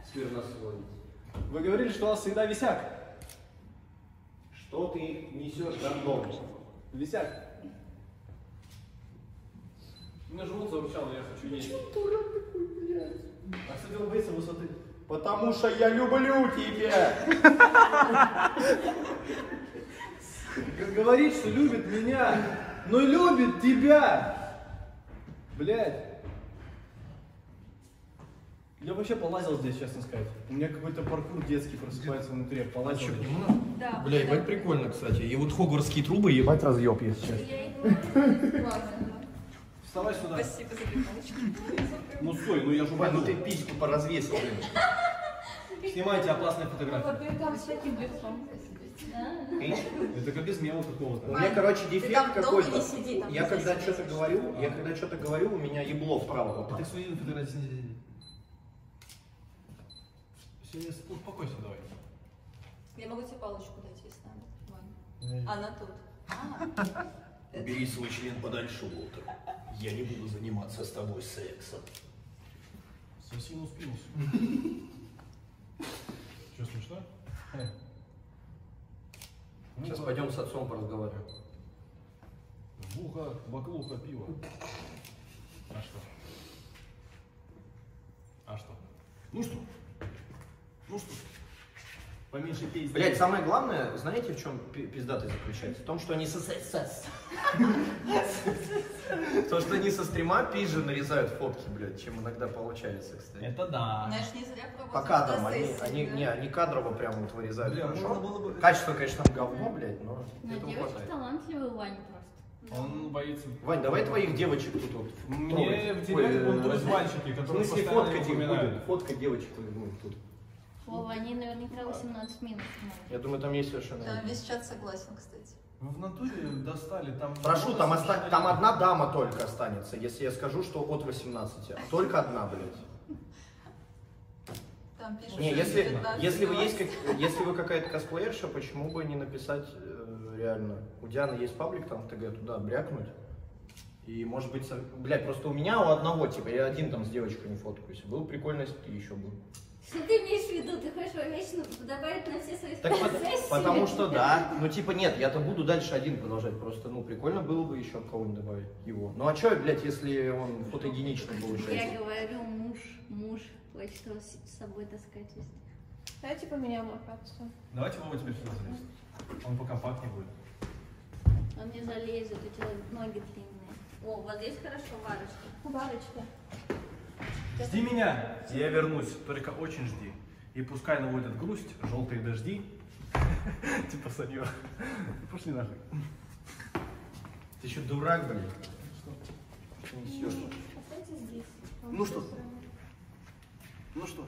Сквернословить. Вы говорили, что у вас всегда висяк. Что ты несешь, гандон? Висяк. У меня живот заручал, но я хочу есть. Почему ты урод такой, блядь? А кстати, он боится высоты. Потому что я люблю тебя! Говорит, что любит меня, но любит тебя! Блядь. Я вообще полазил здесь, честно сказать. У меня какой-то паркур детский просыпается внутри. Полазил. Да. Бля, ебать прикольно, кстати. И вот хогвартские трубы ебать разъеб, если честно. Вставай сюда. Спасибо за приколочки. Ну стой, ну я же упаду. Ну ты письку поразвесил. Снимайте опасные фотографии. Ты там с таким лицом. Это капец мема какого-то. У меня, короче, дефект какой-то. Я когда что-то говорю, я когда что-то говорю, у меня ебло вправо. Ты свою фотографию не делай. Успокойся, давай. Я могу тебе палочку дать, если надо. Она тут. Убери свой член подальше, Уолтер. Я не буду заниматься с тобой сексом. Сосин успился. Что, смешно? Сейчас пойдем с отцом поразговариваем. Буха, баклуха, пиво. А что? А что? Ну что? Ну что? Поменьше пизды. Блять, самое главное, знаете, в чем пиздатый заключается? В том, что они со... То, что они со стрима пизже нарезают фотки, блядь, чем иногда получается, кстати. Это да. По кадрам, они не кадрово прям вот вырезают хорошо. Качество, конечно, говно, блядь, но это уважает. Талантливый Вань просто. Он боится... Вань, давай твоих девочек тут вот... Мне в деревне будут мальчики, которые постоянно не упоминают. Фотка девочек тут. Вова, они наверняка восемнадцать минус. Я думаю, там есть совершенно... Да, весь чат согласен, кстати. Ну, в натуре достали, там... Прошу, там, оста... там одна дама только останется, если я скажу, что от восемнадцати. Только одна, блядь. Там пишут, не, если, пятнадцать, если, вы есть, как... если вы какая-то косплеерша, почему бы не написать э, реально? У Дианы есть паблик, там в ТГ, туда брякнуть. И может быть... Блядь, просто у меня у одного, типа, я один там с девочкой не фоткаюсь. Было прикольно, если ты еще был. Что ты имеешь в виду? Ты хочешь вечно добавить на все свои сессии? Потому что да. Ну типа нет, я-то буду дальше один продолжать. Просто ну прикольно было бы еще кого-нибудь добавить его. Ну а чё, блядь, если он фотогеничный получается? Я говорю, муж, муж, хочет его с собой таскать везде. Давайте поменяем локацию. Давайте Вова теперь сюда залезет. Он пока пак не будет. Он не залезет, у тебя ноги длинные. О, вот здесь хорошо, барочка. Барочка. Жди меня, я вернусь, только очень жди. И пускай наводят грусть, желтые дожди. Типа саньё. Пошли нахуй. Ты еще дурак, блин. Что? Останьтесь здесь. Ну что? Ну что?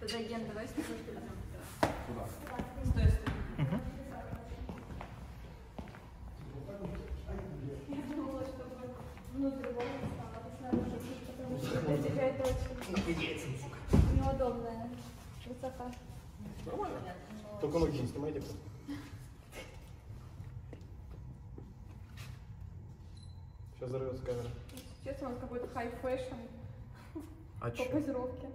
Подойдем, давай с тобой перейдем. Куда? Стой, стой. Я думала, что внутрь волосы. Неудобная высота. Нормально? Только ноги не снимайте. Сейчас взорвется камера. Сейчас у нас какой-то хай-фэшн. А по позировке.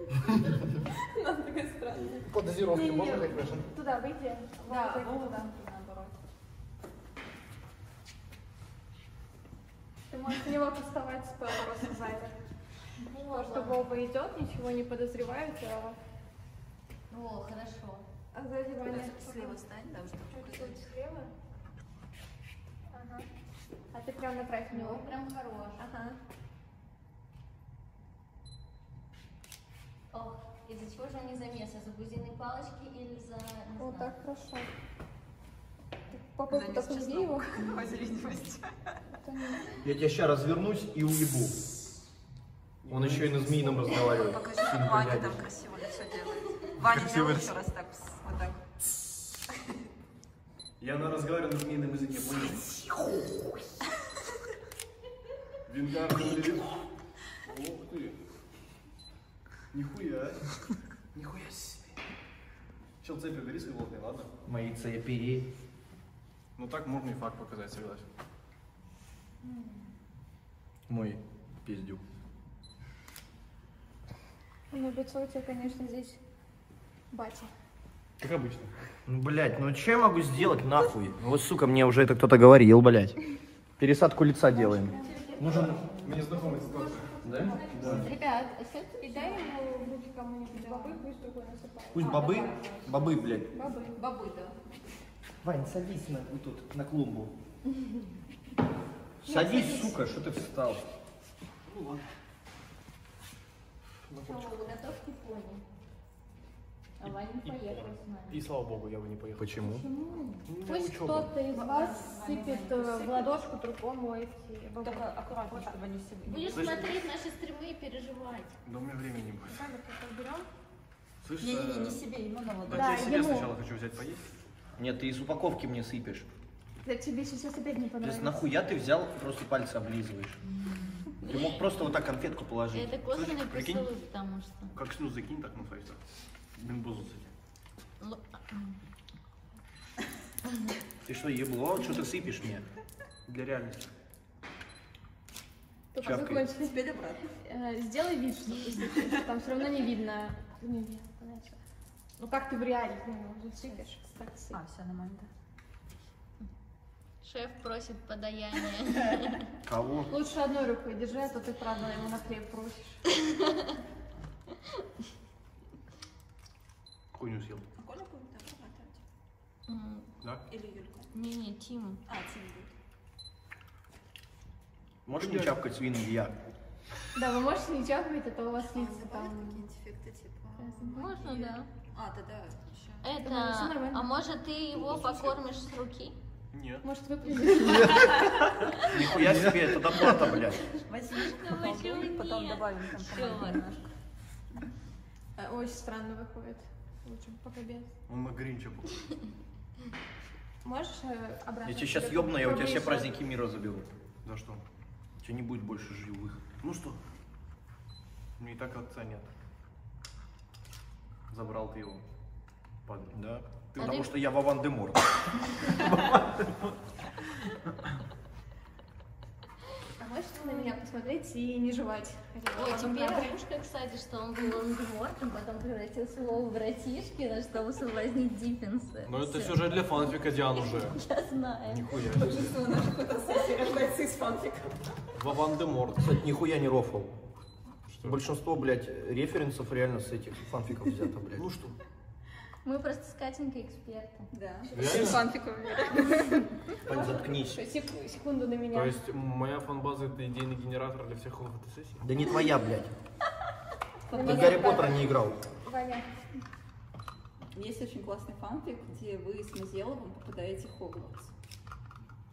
У нас такая странная. По дозировке можно хай-фэшн? Туда выйди. Да, туда. Ты можешь неловко вставать с поворота сзади. Что Боба идет, ничего не подозревает. О, хорошо. А сзади Ваня. Слева встань, да, что слева. Ага. А ты прям направь него. Прям хорош. Ага. Ох, из-за чего же они замесы? За бузиные палочки или за... Вот так хорошо. Попробуй так убери его. Я тебя сейчас развернусь и уебу. Он еще и на змеином разговаривает. Покажи, как Ваня там красиво все делает. Ваня, делай еще раз так. Вот так. Я на разговариваю на змеином языке, понял? Вингардиум Левиоса. Ох ты. Нихуя. Нихуя себе. Чел, цепи бери свои лодные, ладно? Мои цепи. Ну так можно и факт показать, согласен. Мой пиздюк. Ну лицо у тебя, конечно, здесь батя. Как обычно. Ну, блядь, ну что я могу сделать нахуй? Вот, сука, мне уже это кто-то говорил, блядь. Пересадку лица делаем. Нужен... Мне знакомый ситуация. Да? Да. Ребят, все-таки дай ему руки кому-нибудь. Бобы пусть другой насыпают. Пусть а, бобы? Давай. Бобы, блядь. Бобы, бобы, да. Вань, садись на, вот тут, на клумбу. Садись, садись, сука, что ты встал? Ну ладно. Готовки понял. А Ваня поехал с нами. И слава богу, я бы не поехал. Почему? Почему? Ну, пусть кто-то из вас сыпет в ладошку другому эти. Только аккуратно, вот, чтобы они себе. Будешь смотреть наши стримы и переживать. Да у меня времени не будет. Давай, как-то берем. Слышь, не-не-не, не себе, ему на ладошку. Да, я себе сначала хочу взять поесть. Нет, ты из упаковки мне сыпешь. Да тебе сейчас опять не понравилось. То есть нахуя ты взял, просто пальцы облизываешь? Ты мог просто вот так конфетку положить. Это косвенный поцелуй, потому что... Как снус закинь, так на фейсах. Бимбозу закинь. Ты что, ебло? Что ты сыпешь мне? Для реальности. Только закончи. Теперь обратно. Сделай вид, что там все равно не видно. Ну как ты в реале? Ну, сыпешь. А, все нормально, да. Шеф просит подаяние. Кого? Лучше одной рукой держи, а то ты правда ему на хлеб просишь. Хуйню съел. А Коля будет так хватать? Да? Или Юлька? Не, не, Тим. А, Тим будет. Можешь не чапкать свин или я? Да, вы можете не чапкать, а то у вас есть там... какие-нибудь эффекты типа... Можно, да. А, тогда еще. Это... А может ты его покормишь с руки? Нет. Может, вы придете? Нихуя себе, это доплата, блядь. Возьми, потом добавим там. Очень странно выходит. Лучше пока без. Он на Гринча был. Можешь обратно? Я тебя сейчас ёбну, я у тебя все праздники мира заберу. За что? У тебя не будет больше живых. Ну что? У меня и так отца нет. Забрал ты его. Падли. Да. Ты, а потому ты... что я Волан-де-Морт. А можешь на меня посмотреть и не жевать? Ой, теперь ловушка, кстати, что он был Волан-де-Мортом, потом превратился в слово «Братишкина», чтобы соблазнить Диппинса. Ну это сюжет для фанфика Диан уже. Я знаю. Нихуя. Почувствовал, наш кто-то рождается из фанфика. Волан-де-Морт. Кстати, нихуя не рофл. Большинство, блядь, референсов реально с этих фанфиков взято, блядь. Ну что? Мы просто с Катенькой эксперты. Да. Всем фанфиком мира. Пань, заткнись. Секунду на меня. То есть моя фанбаза — это идейный генератор для всех фотосессий? Да не твоя, блядь. Ты Гарри Поттера не играл. Ваня. Есть очень классный фанфик, где вы с Мизеловым попадаете в Хогвартс.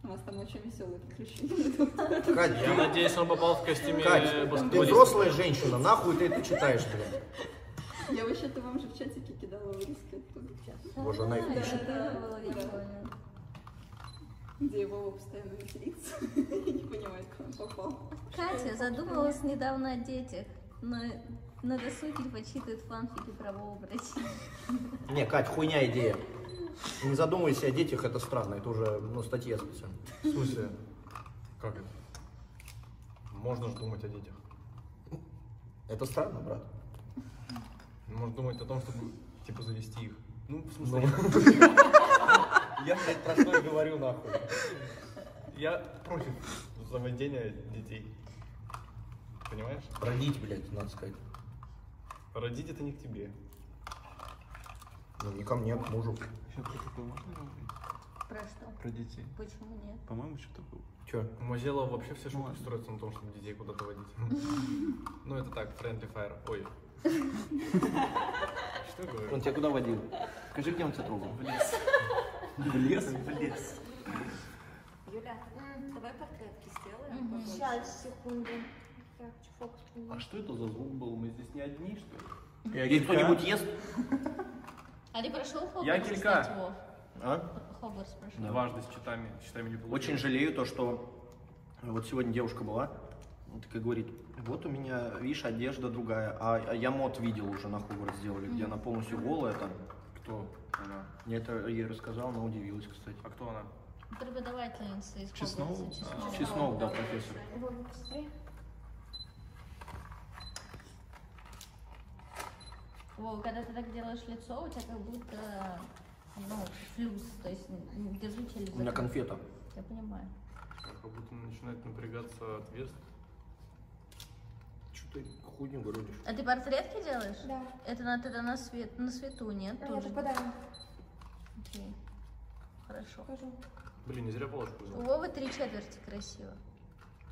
У вас там очень веселые приключения. Кать, я надеюсь, он попал в костюме. Кать, ты взрослая женщина, нахуй ты это читаешь, блядь? Я вообще-то вам же в чатике кидала вырезки оттуда. Боже, она их пишет. Да, да, где его постоянно матерится. Я не понимаю, как он попал. Катя задумалась недавно о детях, но на досуге почитывает фанфики про Вовбрати. Не, Кать, хуйня идея. Не задумывайся о детях, это странно. Это уже, ну, статья специально. В смысле? Как это? Можно же думать о детях. Это странно, брат. Может думать о том, чтобы, типа, завести их. Ну, в смысле... Я, блядь, про что я говорю, нахуй. Я против заведения детей. Понимаешь? Родить, блядь, надо сказать. Родить — это не к тебе. Ну, не ко мне, а к мужу. Что такое можно говорить? Про что? Про детей. Почему нет? По-моему, что-то было. Че? Мазела вообще все шутки строятся на том, чтобы детей куда-то водить. Ну, это так, friendly fire. Ой. Что говорит? Он тебя куда водил? Скажи, где он тебя трогал? В лес. В лес? В лес. Юля, давай портретки сделаем. Сейчас, секунду. А что это за звук был? Мы здесь не одни, что ли? Здесь кто-нибудь ест? А ты прошел Хогвартс? Я килька. Хогвартс прошел. Дважды с читами. Читами не было. Очень жалею то, что вот сегодня девушка была, такая говорит, вот у меня, видишь, одежда другая. А я мод видел уже на Хогвартс сделали, где она полностью голая там. Кто она? Я это ей рассказал, она удивилась, кстати. А кто она? Преподавательница из Хогвартса. Чеснок, да, профессор. О, когда ты так делаешь лицо, у тебя как будто, ну, флюс, то есть держи челюсть. У меня конфета. Я понимаю. Как будто начинает напрягаться отвес. Чё ты хуйню городишь? А ты портретки делаешь? Да. Это надо тогда на, свет, на свету, нет? Да, тоже. Я попадаю. Окей. Хорошо. Пожалуйста. Блин, не зря полоску взял. У Вовы три четверти красиво.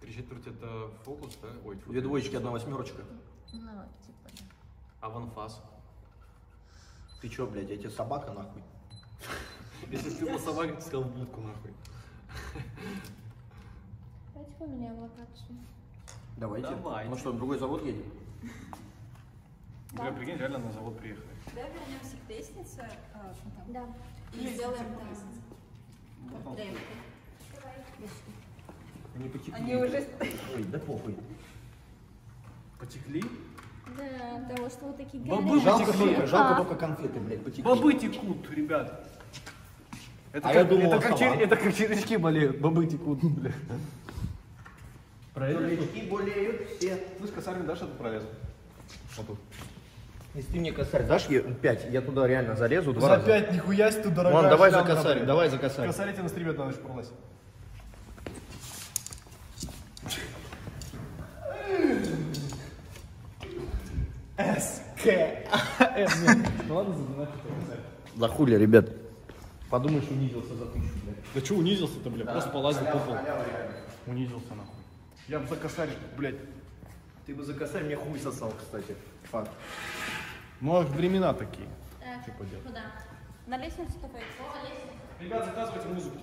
Три четверти это фокус, да? Ой, фокус. Две двоечки, одна восьмерочка. Ну, типа да. Аванфас. Ты чё, блядь, я тебе собака нахуй? Если ты был собакой, ты сказал будку нахуй. Давайте поменяем локацию. Давайте. Ну что, другой завод едем? Бля, прикинь, реально на завод приехали. Давай вернемся к лестнице. Да. И сделаем там. Они потекли. Они уже... Ой, да похуй. Потекли? Да, того, что вот такие горячие. Жалко, только, жалко а. только конфеты, блядь, потекут. Бобы текут, ребят. Это, а как, я думал, это, как, чер, это как червячки болеют, бобы текут, блядь. Червячки болеют все. Ты с косарем дашь это пролез? Шату. Если ты мне косарь дашь пять, я туда реально залезу два раза. За пять нихуя себе, ты дорогая. Вон, давай за косарь, давай за косарь. Косарь тебе на стриме на ночь пролазь. Да хули, ребят. Подумаешь, унизился за тысячу, блядь. Да че унизился-то, блядь? Просто полазил по полу. Унизился, нахуй. Я бы за косарь, блядь. Ты бы за косарь мне хуй сосал, кстати. Факт. Ну, а времена такие. Что поделать? Куда? На лестницу такой. Ребят, заказывайте музыку.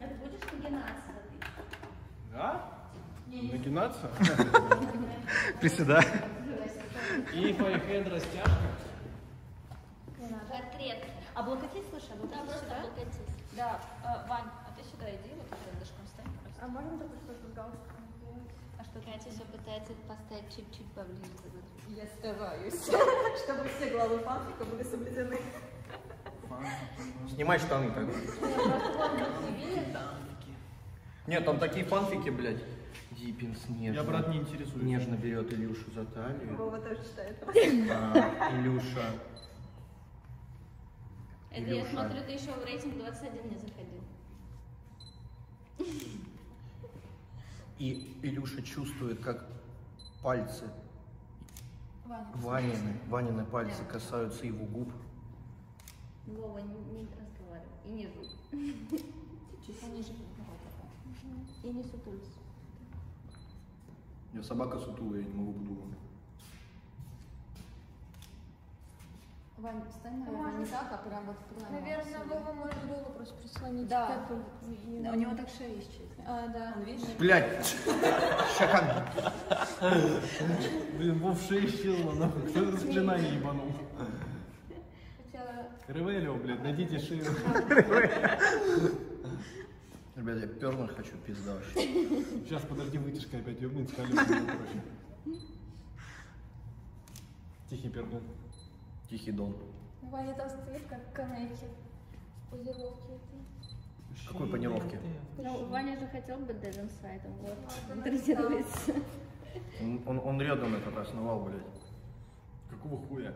Это будешь нагинаться за тысячу? Да? Нагинаться? Приседай. И файхенд растяжка. Портрет. Облокотись, слушай, облокотись сюда. Да, Вань, а ты сюда иди, вот рядышком встань. А можно только что-то с галстуком? А что, Катя все пытается поставить чуть-чуть поближе. Я стараюсь, чтобы все главы фанфика были соблюдены. Снимай штаны тогда. Нет, там такие фанфики, блядь. Диппинс нежно. Я, брат, не интересуюсь. Нежно берет Илюшу за талию. Вова тоже читает. А, Илюша. Это Илюша. Я смотрю, ты еще в рейтинг двадцать один не заходил. И Илюша чувствует, как пальцы, Ваня, Ванины, Ванины пальцы да. касаются его губ. Вова не, не разговаривал. И не жил. Он не жил. И не сутулся. Я собака сутулая, я не могу подумать. Вань, встань, наверное, не так, а прям вот в плане. Наверное, Вова можно было просто прислонить. Да. да. У него так шея исчезнет. А, да. Он, видишь? Блядь! Шакан! Блин, Вов шея исчезла, нахуй. Кто это заклинание ебанул? Ревелио, блядь, найдите шею. Ребят, я пернуть хочу, пизда вообще. Сейчас, подожди, вытяжка опять ёбнется, колеса, короче. Тихий пернул. Тихий дон. Ваня там стоит как канеки. Позировки. Какой панировки? Ну, Ваня же хотел бы Dead Inside, вот, а, дрессируется. Он, он, он рядом этот основал, блядь. Какого хуя?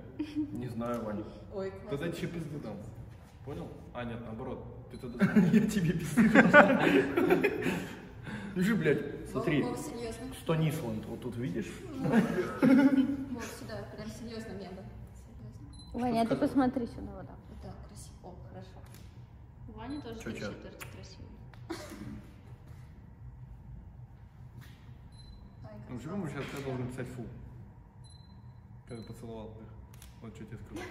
Не знаю, Ваня. Ой, тогда че пизды там? Понял? А, нет, наоборот. Ты тогда... Я тебе пизды. Лежи, блядь, смотри. Стонисланд, вот тут видишь? Вот сюда, прям серьезно небо. Ваня, ты посмотри сюда, вот так. Да, красиво. О, хорошо. Ваня тоже три четверти красивый. Ай, Ну почему мы сейчас я должен писать фу? Когда поцеловал их. Вот что тебе скажу.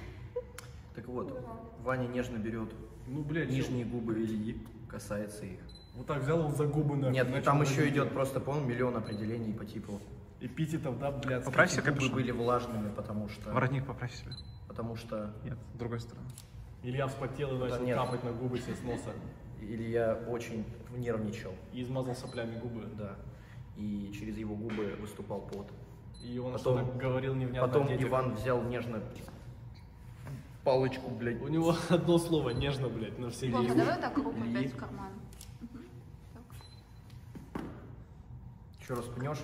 Так вот, Ваня нежно берет ну, блядь, нижние что? Губы и касается их. Вот так взял он за губы на. Нет, ну там еще идет просто полмиллион определений по типу. Эпитетов, да, блядь. Поправь себе губы были влажными, потому что. Воротник поправь себе. Потому что. Нет, с другой стороны. Илья вспотел и начал да, капать на губы себе с носа. Илья очень нервничал. И измазал соплями губы. Да. И через его губы выступал пот. И он потом, что-то говорил невнятно. Потом детях. Иван взял нежно палочку, блядь. У него одно слово нежно, блядь, на все Папа, давай так руку опять в карман. Еще раз пнешь.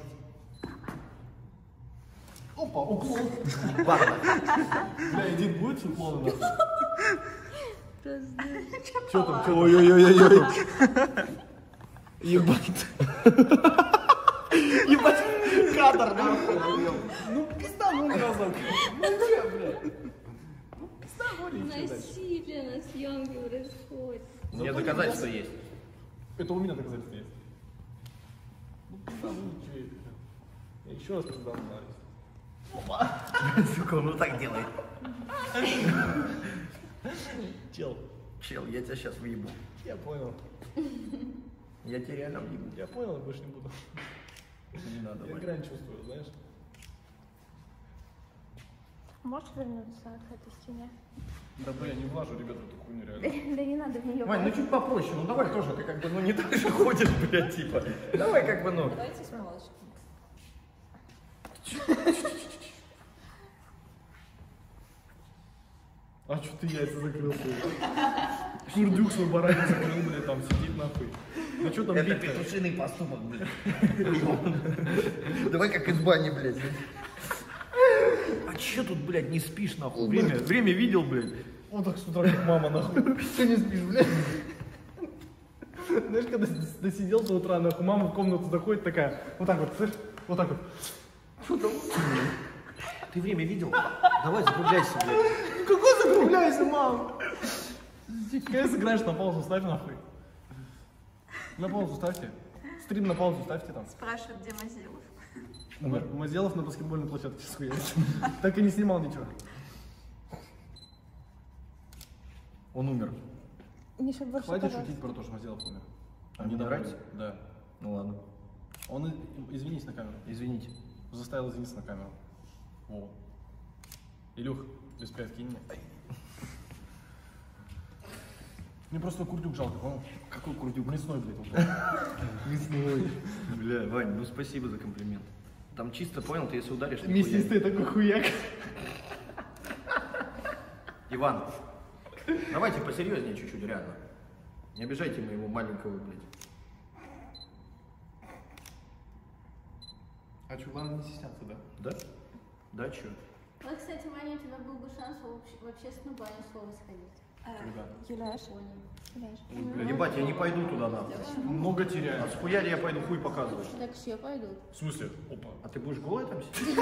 Опа, уклон. Ладно. Бля, иди будет с уклоном нахуй? Че там? Ой-ой-ой-ой-ой. Ебать. Ебать. Кадр, нахуй. Ну, пиздану разок. Ну, че, бля. Ну, пиздану. Насилие на съемке происходит. У меня доказательства есть. Это у меня доказательства есть. Ну, пиздану, че. Я еще раз пиздану, нравится. Опа! Сука, он вот так делает. Чел. Чел, я тебя сейчас выебу. Я понял. Я тебя реально выебу. Я понял, больше не буду. Не надо. Я грань чувствую, знаешь. Можешь вернуться к этой стене? Да бля, не влажу, ребята, эту хуйню реально. Да не надо в нее. Вань, ну чуть попроще, ну давай тоже, ты как бы, ну не так же ходишь, бля, типа. Давай как бы, ну. Давайте с палочкой. А что ты яйца закрыл? Курдюк свой баранин закрыл, бля, там сидит нахуй. А что там бить-то? Это петушиный поступок, бля. Давай как из бани, блядь. А че тут, блядь, не спишь, нахуй? Время, время видел, блядь. Вот так с утра как мама, нахуй. Че не спишь, блядь? Знаешь, когда досидел до утра, нахуй, мама в комнату заходит такая, вот так вот, слышишь? Вот так вот. Что там? Ты время видел? Давай закругляйся, блядь. Ну какой закругляйся, мам? Когда сыграешь, на паузу ставь, нахуй. На паузу ставьте. Стрим на паузу ставьте там. Спрашивают, где Мазелов. Мазелов на баскетбольной площадке схуялся. Так и не снимал ничего. Он умер. Хватит шутить про то, что Мазелов умер. А мне нравится? Да. Ну ладно. Он, извинись на камеру. Извините. Заставил извиниться на камеру. О. Илюх, без пятки кинь мне. Мне просто курдюк жалко, понял? Какой курдюк? Мясной, блядь, уже. Мясной. Бля, Вань, ну спасибо за комплимент. Там чисто понял, ты если ударишь, ты хуяк. Мясистый такой хуяк. Иван, давайте посерьезнее чуть-чуть, реально. Не обижайте моего маленького, блядь. А что, главное не стесняться, да? Да? Да, чё? Вот, кстати, Маня, у тебя был бы шанс в общественную баню слово сходить. Юляш. Юляш. Ебать, я не пойду туда, надо. Много теряю. А с хуяри я пойду хуй показывать. Так все пойдут. В смысле? Опа. А ты будешь голой там сидеть?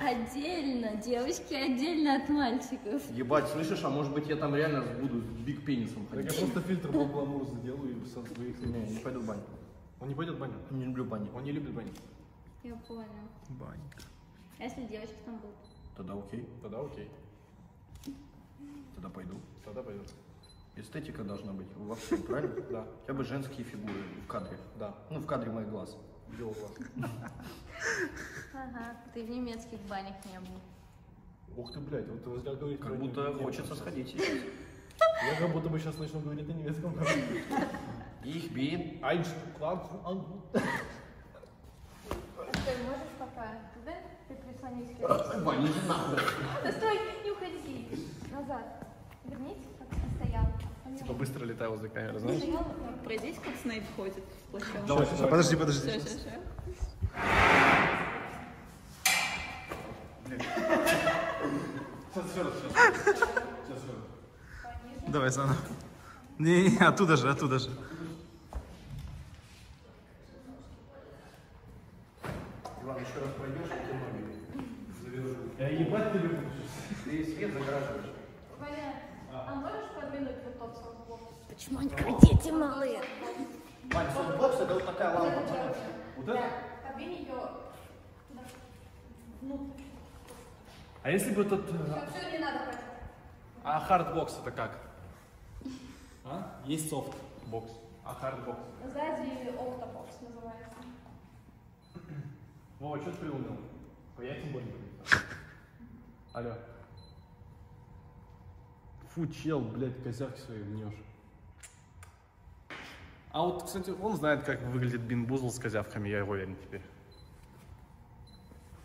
Отдельно, девочки, отдельно от мальчиков. Ебать, слышишь, а может быть я там реально буду с биг пенисом ходить. Так я просто фильтр по гламуру сделаю и со своих... Не, не пойду в баню. Он не пойдет в баню? Не люблю баню. Он не любит баню. Я понял. Банька. А если девочки там будут? Тогда окей. Тогда окей. Тогда пойду. Тогда пойду. Эстетика должна быть во всем, правильно? Да. Хотя бы женские фигуры в кадре. Да. Ну, в кадре моих глаз. Белый глаз. Ага. Ты в немецких банях не был. Ух ты, блядь, вот ты возле говорит. Как будто хочется сходить. Я как будто бы сейчас начну говорить на немецком. Ich bin ein Stück an. Стой, можешь пока? Да? Ты прислонись к этому. Ваня, не надо. Стой, не уходи. Назад. Вернись, как ты стоял. Типа быстро летай возле камеры, знаешь? Пройдись, как Снейп ходит. Давай, сейчас, подожди, подожди. Все, все, все. Сейчас все раз, сейчас. Сейчас все раз. Давай, заново. Не-не-не, оттуда же, оттуда же. Еще раз пойдешь, и ты ноги завяжу. Я ебать ты люблю. Ты свет загораживаешь. Ваня, а можешь подвинуть вот тот саундбокс? Почему они как дети малые? Вань, саундбокс это вот такая лампа. Вот это? Подвинь ее туда. Ну. А если бы тут... Все, все, не надо. А хардбокс это как? А? Есть софтбокс. А хардбокс? Сзади октобокс называется. Вова, что ты приумел? Я тем более. Алло. Фу, чел, блядь, козявки свои мнешь. А вот, кстати, он знает, как выглядит бинбузл с козявками, я уверен теперь.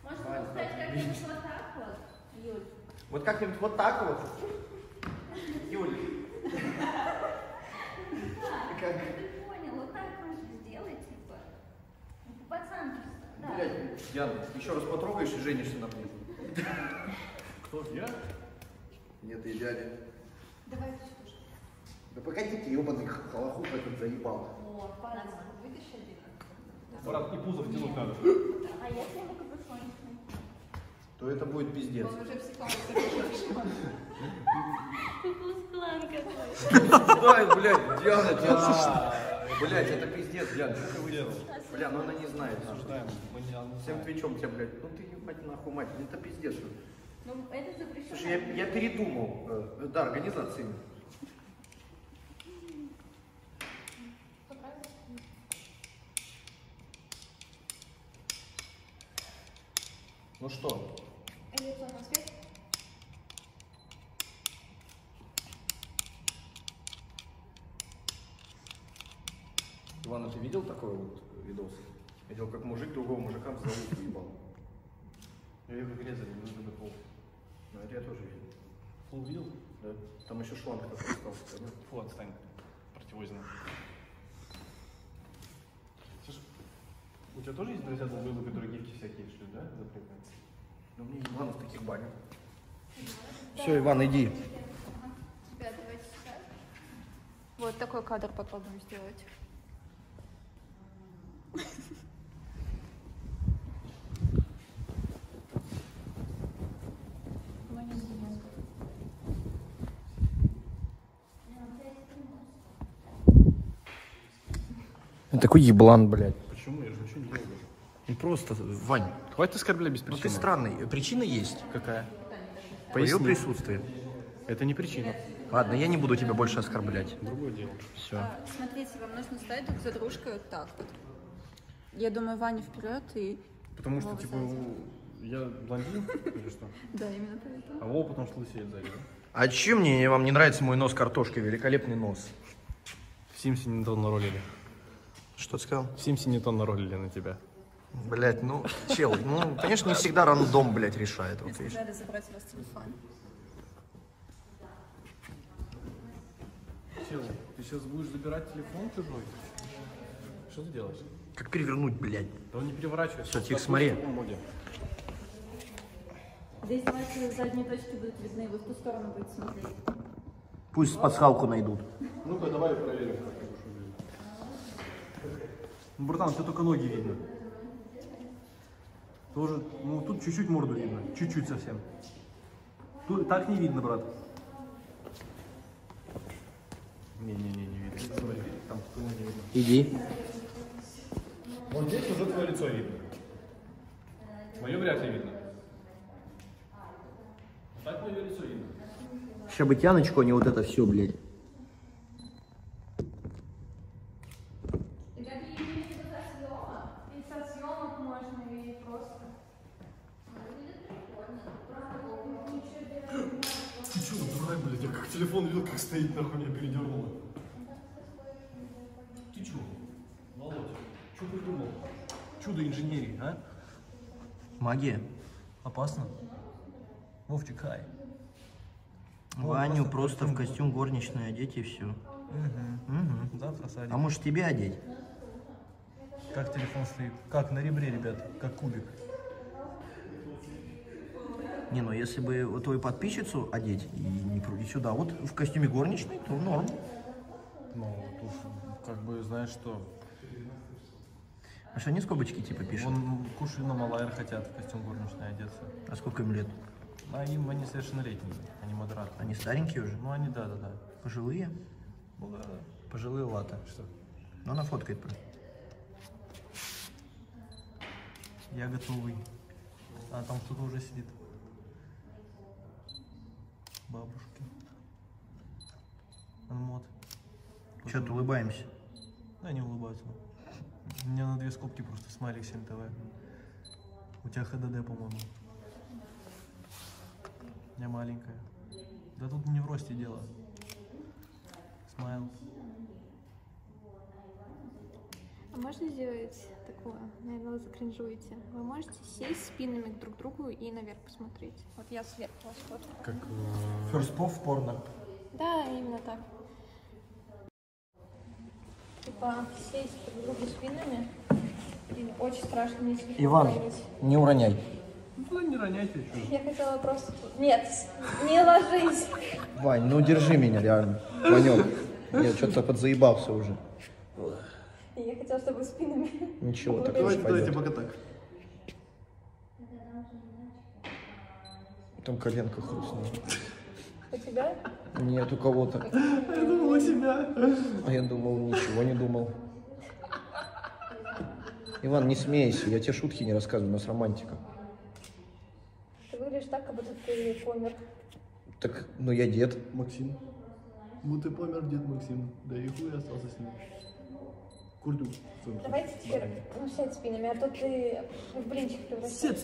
Может, а, вы сказать, как-нибудь вот так вот, Юль? Вот как-нибудь вот так вот? Юль. Как? Ты понял, вот так можно сделать, типа. Пацанки, да. Блядь, Яна, еще раз потрогаешь и женишься на мне. Кто, я? Нет, и дядя. Давай еще тоже. Да погодите, ебаный холоху этот заебал. О, палец, выйдешь один. Брат, и пузо втянул надо. А я сниму капюшончиком. То это будет пиздец. Он уже всекал капюшончиком. Ты пусклан какой. Дай, блядь, Диана, Диана. Блядь, это пиздец, Диана. Бля, ну она не знает. Всем твичом тебе, блядь. Ну ты ебать нахуй, мать, это пиздец. Ну, это запрещено. Слушай, я, я передумал. Да, организации. Ну что? Лицо на свет. Иван, ты видел такой вот видос? Видел, как мужик другого мужика в залу ебал. Я ее в игре залил на пол. Ну, это я тоже видел. Фул видел? Да. Там еще шланг такой остался. Фу, отстань. Противозно. Слушай, у тебя тоже есть друзья долбоебы, которые гифки всякие шлют, да? Запрягают? Ну, мне Иванов таких банят. Все, Иван, иди. Ребят, давайте сейчас. Вот такой кадр попробуем сделать. Такой еблан, блядь. Почему? Я же ничего не делаю. Ну просто, Вань, хватит оскорблять без причины. Ну ты странный. Причина есть. Какая? По ее присутствию. Это не причина. Ладно, я не буду тебя больше оскорблять. Другое дело. Все. А, смотрите, вам нужно стоять друг за дружкой вот так вот. Я думаю, Ваня вперед и... Потому что, типа, я блондин или что? Да, именно поэтому. А Вова потому что лысеет сзади. А чем мне вам не нравится мой нос картошки? Великолепный нос. В Симсе не наролили. Что ты сказал? В Симсе не то наролили на тебя. Блять, ну, чел, ну, конечно, не всегда рандом, блять, решает. Вот, видишь. Надо забрать у вас телефон. Чел, ты сейчас будешь забирать телефон чужой? Что ты делаешь? Как перевернуть, блять? Да он не переворачивается. Что, тихо, смотри. Здесь ваши задние точки будут видны, вы в ту сторону будете смотреть. Пусть пасхалку найдут. Ну-ка, давай проверим. Ну, братан, тебе только ноги видно. Тоже, ну, тут чуть-чуть морду видно. Чуть-чуть совсем. Тут так не видно, брат. Не-не-не, не видно. Смотри, там кто-то не видно. Иди. Вот здесь уже твое лицо видно. Мое вряд ли видно. А так мое лицо видно. Сейчас бы тяночку, а не вот это все, блядь. Телефон видел, как стоит, нахуй меня передернуло. Ты чё, Володя? Чё придумал? Чудо инженерии, а? Магия. Опасно? Вовчик, хай. Ваню просто, просто в костюм горничной одеть и все. Угу. Угу. Завтра садим. А может тебе одеть? Как телефон стоит? Как на ребре, ребят, как кубик. Не, ну если бы твою подписчицу одеть и не крутить сюда, вот в костюме горничной, то норм. Ну, тут как бы знаешь что. А что они скобочки типа пишут? Вон Кушина, Малайер хотят в костюм горничной одеться. А сколько им лет? А им они совершеннолетние, они модераторы. Они старенькие уже? Ну они да-да-да. Пожилые? Ну да, да. Пожилые лата. Что? Ну она фоткает прям. Я готовый. А там кто-то уже сидит. Бабушки. Анмод. Чё-то улыбаемся. Да, не улыбаются. У меня на две скобки просто смайлик семь тэ вэ. У тебя ха дэ дэ, по-моему. Я маленькая. Да тут не в росте дело. Смайл. А можно сделать такое? Наверное, вы закринжуете. Вы можете сесть спинами друг к другу и наверх посмотреть. Вот я сверху вас фоткаю. Как First Pop в порно. Да, именно так. Типа сесть друг к другу спинами. И очень страшно, мне слишком. Иван, уронить. Не уроняй. Ну не роняйте еще. Я хотела просто... Нет, не ложись. Вань, ну держи меня, реально. Ванек, я что-то подзаебался уже. Я хотела, чтобы спинами... Ничего, так давайте, давайте пока так. Там коленка хрустнула. У тебя? Нет, у кого-то. Я думал, у тебя. А я думал, ничего не думал. Иван, не смейся, я тебе шутки не рассказываю, у нас романтика. Ты выглядишь так, как будто ты помер. Так, ну я дед. Максим. Ну ты помер, дед Максим. Да и хуй остался с ним. Курдюк. Давайте теперь, ну сядь спинами, а то ты в блинчик превратишься.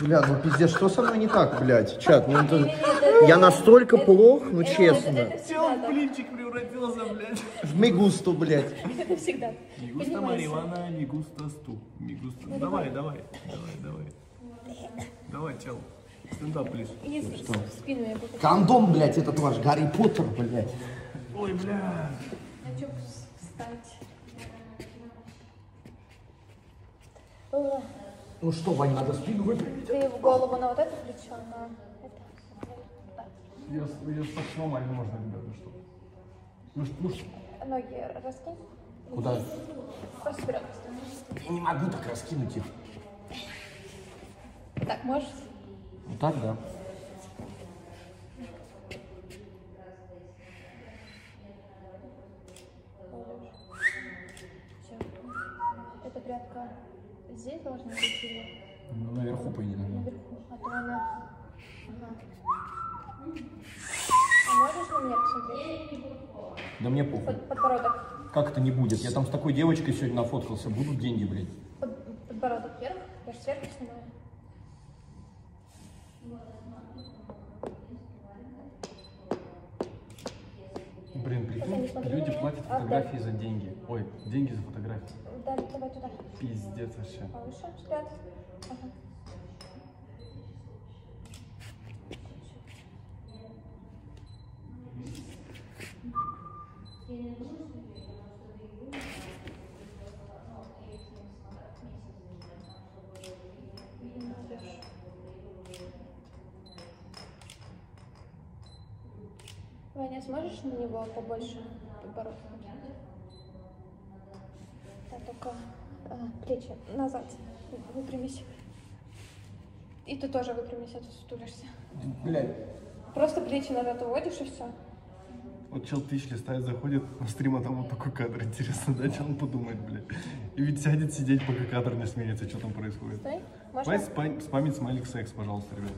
Бля, ну пиздец, что со мной не так, блядь? Чат, ну это... Я настолько плох, ну честно. Чел в блинчик превратился, блядь. В мигусту, блядь. Это всегда. Мигуста Маривана, мигуста сту. Мигуста. Давай, давай, давай, давай. Давай, чел. Стендап, плиз. Кондом, блядь, этот ваш Гарри Поттер, блядь. Ой, блядь. А чё встать? Ну что, Вань, надо спину выпрямить. Ты в голову на вот это плечо, на это. Ее, ее сошно, Вань, можно, ребята, что? Ну что, ну что? Ноги раскинь. Куда? Просто вперед. Я не могу так раскинуть их. Так, можешь? Ну так, да. Это прядка. Здесь должна быть или? Ну, наверху, по идее. Наверху. А то она... Ага. А можешь на меня посмотреть? Да мне похуй. Под, подбородок. Как это не будет? Я там с такой девочкой сегодня нафоткался. Будут деньги, блядь. Под, подбородок вверх? Я же сверху снимаю. Блин, прикинь, люди платят фотографии за деньги. Ой, деньги за фотографии. Да, давай туда. Пиздец вообще. Повыше взгляд. Ага. Ваня, сможешь на него побольше подбородка? Да, только а, плечи назад. Выпрямись. И ты тоже выпрямись, а ты стулишься. Блядь. Просто плечи назад уводишь и все. Вот чел тысяч листает, заходит на стрим, а там вот такой кадр. Интересно, да, что он подумает, блядь. И ведь сядет сидеть, пока кадр не сменится, что там происходит. Стой, можно? Спам, спамить смайлик секс, пожалуйста, ребят.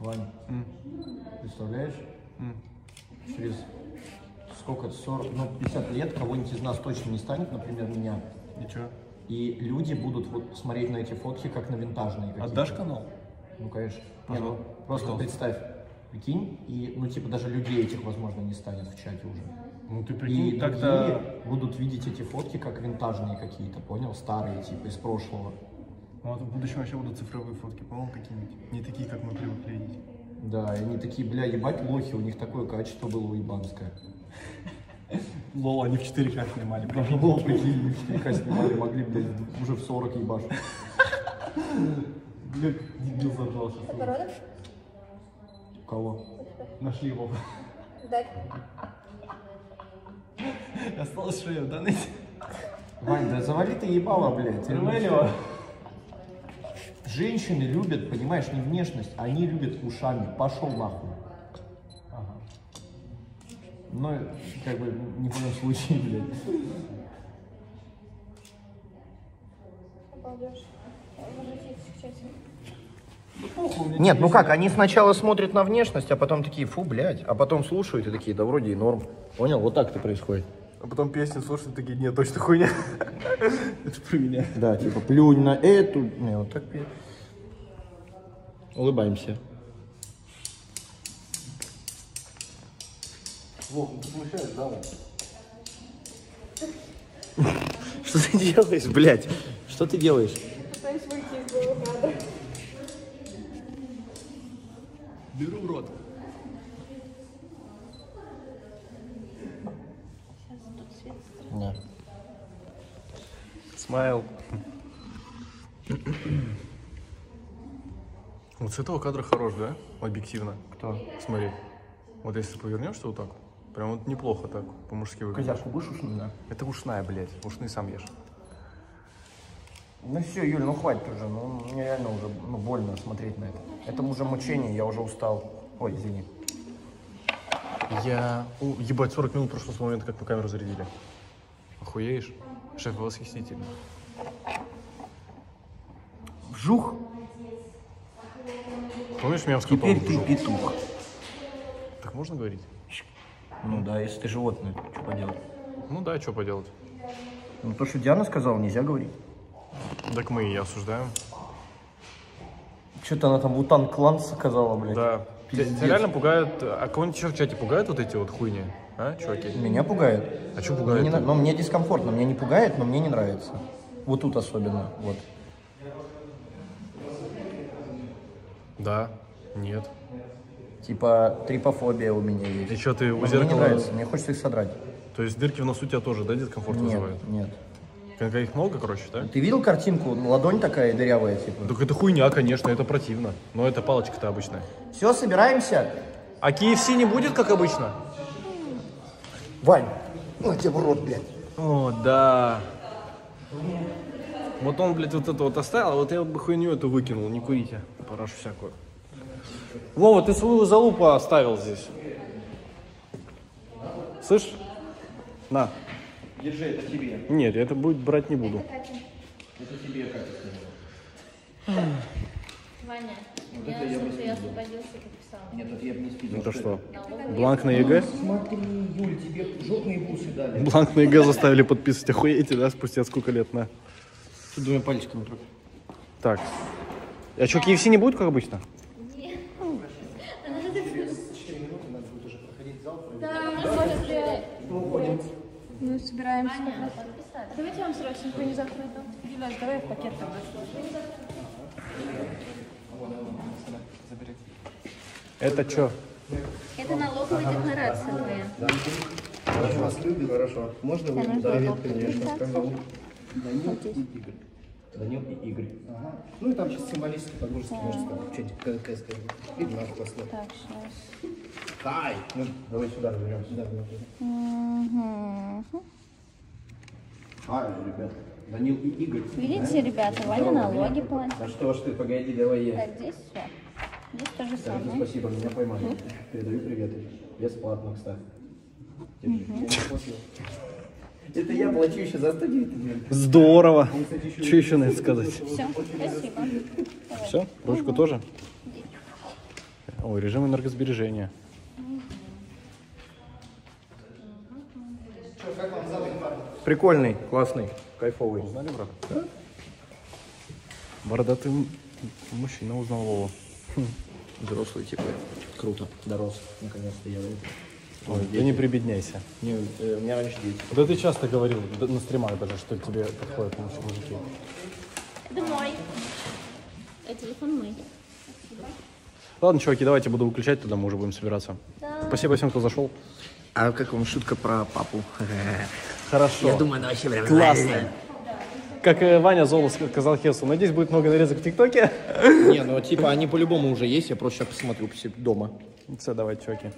Вань, mm. представляешь, mm. через сколько, сорок, ну пятьдесят лет кого-нибудь из нас точно не станет, например, меня. И чё? И люди будут вот смотреть на эти фотки как на винтажные какие-то. Отдашь канал? Ну, конечно. Не, ну, просто Пожалуйста. представь, прикинь, и, ну, типа, даже людей этих, возможно, не станет в чате уже. Ну, ты прикинь, так-то... будут видеть эти фотки как винтажные какие-то, понял? Старые, типа, из прошлого. Ну, а в будущем вообще будут цифровые фотки, по-моему, какие-нибудь. Не такие, как мы привыкли видеть. Да, и они такие, бля, ебать лохи, у них такое качество было уебанское. Лол, они в четыре ка снимали. Лол, прикинь, в четыре ка снимали, могли, блядь, уже в сорок ебаш. Блядь, дебил заржал сейчас. Подбородок? Кого? Нашли его. Дай. Осталось шею, да, ныть? Вань, да завали ты ебало, блядь. Ревелио. Женщины любят, понимаешь, не внешность, они любят ушами. Пошел нахуй. Но, как бы, ни в коем случае, блядь. Обалдешь. Нет, ну как, они сначала смотрят на внешность, а потом такие, фу, блядь, а потом слушают и такие, да вроде и норм. Понял? Вот так это происходит. А потом песню слушают, такие, нет, точно хуйня. Это про меня. Да, типа, плюнь на эту. Не, вот так петь. Улыбаемся. Вов, ну ты получаешь, да? Что ты делаешь, блядь? Что ты делаешь? Пытаюсь выйти из головы кадра. Беру в рот. Сейчас тут свет страшно. Смайл. Вот с этого кадра хорош, да? Объективно. Кто? Смотри. Вот если повернешься вот так, прям вот неплохо так, по-мужски выглядит. Козяшку будешь ушную? Да. Это ушная, блядь. Ушные сам ешь. Ну все, Юль, ну хватит уже, ну мне реально уже ну, больно смотреть на это. Это уже мучение, я уже устал. Ой, извини. Я... О, ебать, сорок минут прошло с момента, как мы камеру зарядили. Охуеешь? Шеф, восхитительно. Вжух. Помнишь, меня вскопал? Теперь ты петух. Так можно говорить? Ну да, если ты животное, что поделать? Ну да, что поделать? Ну то, что Диана сказала, нельзя говорить. Так мы и осуждаем. Что-то она там Вутан Клан сказала, блядь. Да. Тебя, тебя реально пугают. А кого-нибудь еще в чате пугают вот эти вот хуйни? А, чуваки? Меня пугают. А что пугает? Мне не, но мне дискомфортно. Мне не пугает, но мне не нравится. Вот тут особенно. Вот. Да. Нет. Типа трипофобия у меня есть. И что ты у зеркала... Мне не нравится. Мне хочется их содрать. То есть дырки в носу тебя тоже, да, дискомфорт нет, вызывает? Нет. Когда их много, короче, да? Ты видел картинку? Ладонь такая дырявая, типа. Так это хуйня, конечно, это противно. Но это палочка-то обычная. Все, собираемся. А кей эф си не будет, как обычно? Вань, ну тебе в рот, блядь. О, да. Вот он, блядь, вот это вот оставил, а вот я бы хуйню эту выкинул. Не курите, парашу всякую. Вова, ты свою залупу оставил здесь. Слышь? На. Держи, это тебе. Нет, я это будет брать не буду. Это тебе, Катя. Ваня, вот я, я, я освободился и подписала. Нет, это я бы не спидил. Это что? Бланк на ЕГЭ? Смотри, Юль, тебе жопные бусы дали. Бланк на ЕГЭ заставили подписывать. Охуеете, да, спустя сколько лет, на? Что, двумя пальчиками только. Так. А что, кей эф си не будет, как обычно? Нет. четыре минуты надо будет уже проходить зал. Да, мы можем. Ну, собираемся. Аня, давайте я вам срочно не закрою. Юля, давай в пакет тогда. Это что? Это налоговая декларация твоя. Да. Я вас люблю, хорошо. Можно вы привет передать? Данил и Игорь. Ага. Ну и там сейчас символически подгрузки можешь сказать. Что-нибудь КС говорит. И наш послать. Так, сейчас. Ай! Ну, давай сюда разберемся. Да, угу. Ай, ребята. Данил и Игорь. Видите, да? Ребята, Ваня налоги платит. Да что ж ты, погоди, давай я. Да, здесь все. Здесь тоже самое. Да, спасибо, меня поймали. Угу. Передаю приветы. Бесплатно, кстати. Держи. Угу. Это я плачу еще за сто девять. Здорово. Что еще надо сказать? Все, спасибо. Все? Ручку угу. Тоже? Ой, режим энергосбережения. Что, как вам запах? Прикольный, классный, кайфовый. Узнали, брат? Да? Бородатый мужчина узнал Вову. Взрослый, типа. Круто. Дорос. Наконец-то я. Ой, ты не прибедняйся. Не, у меня раньше дети. Да ты часто говорил, на стримах даже, что к тебе подходят наши мужики. Это мой. А телефон мой. Ладно, чуваки, давайте буду выключать, тогда мы уже будем собираться. Да. Спасибо всем, кто зашел. А как вам шутка про папу? Хорошо. Я думаю, она вообще прям классная. Как Ваня Золос сказал Хесу, надеюсь, будет много нарезок в ТикТоке. Не, ну типа они по-любому уже есть, я просто сейчас посмотрю дома. Все, давай, чуваки.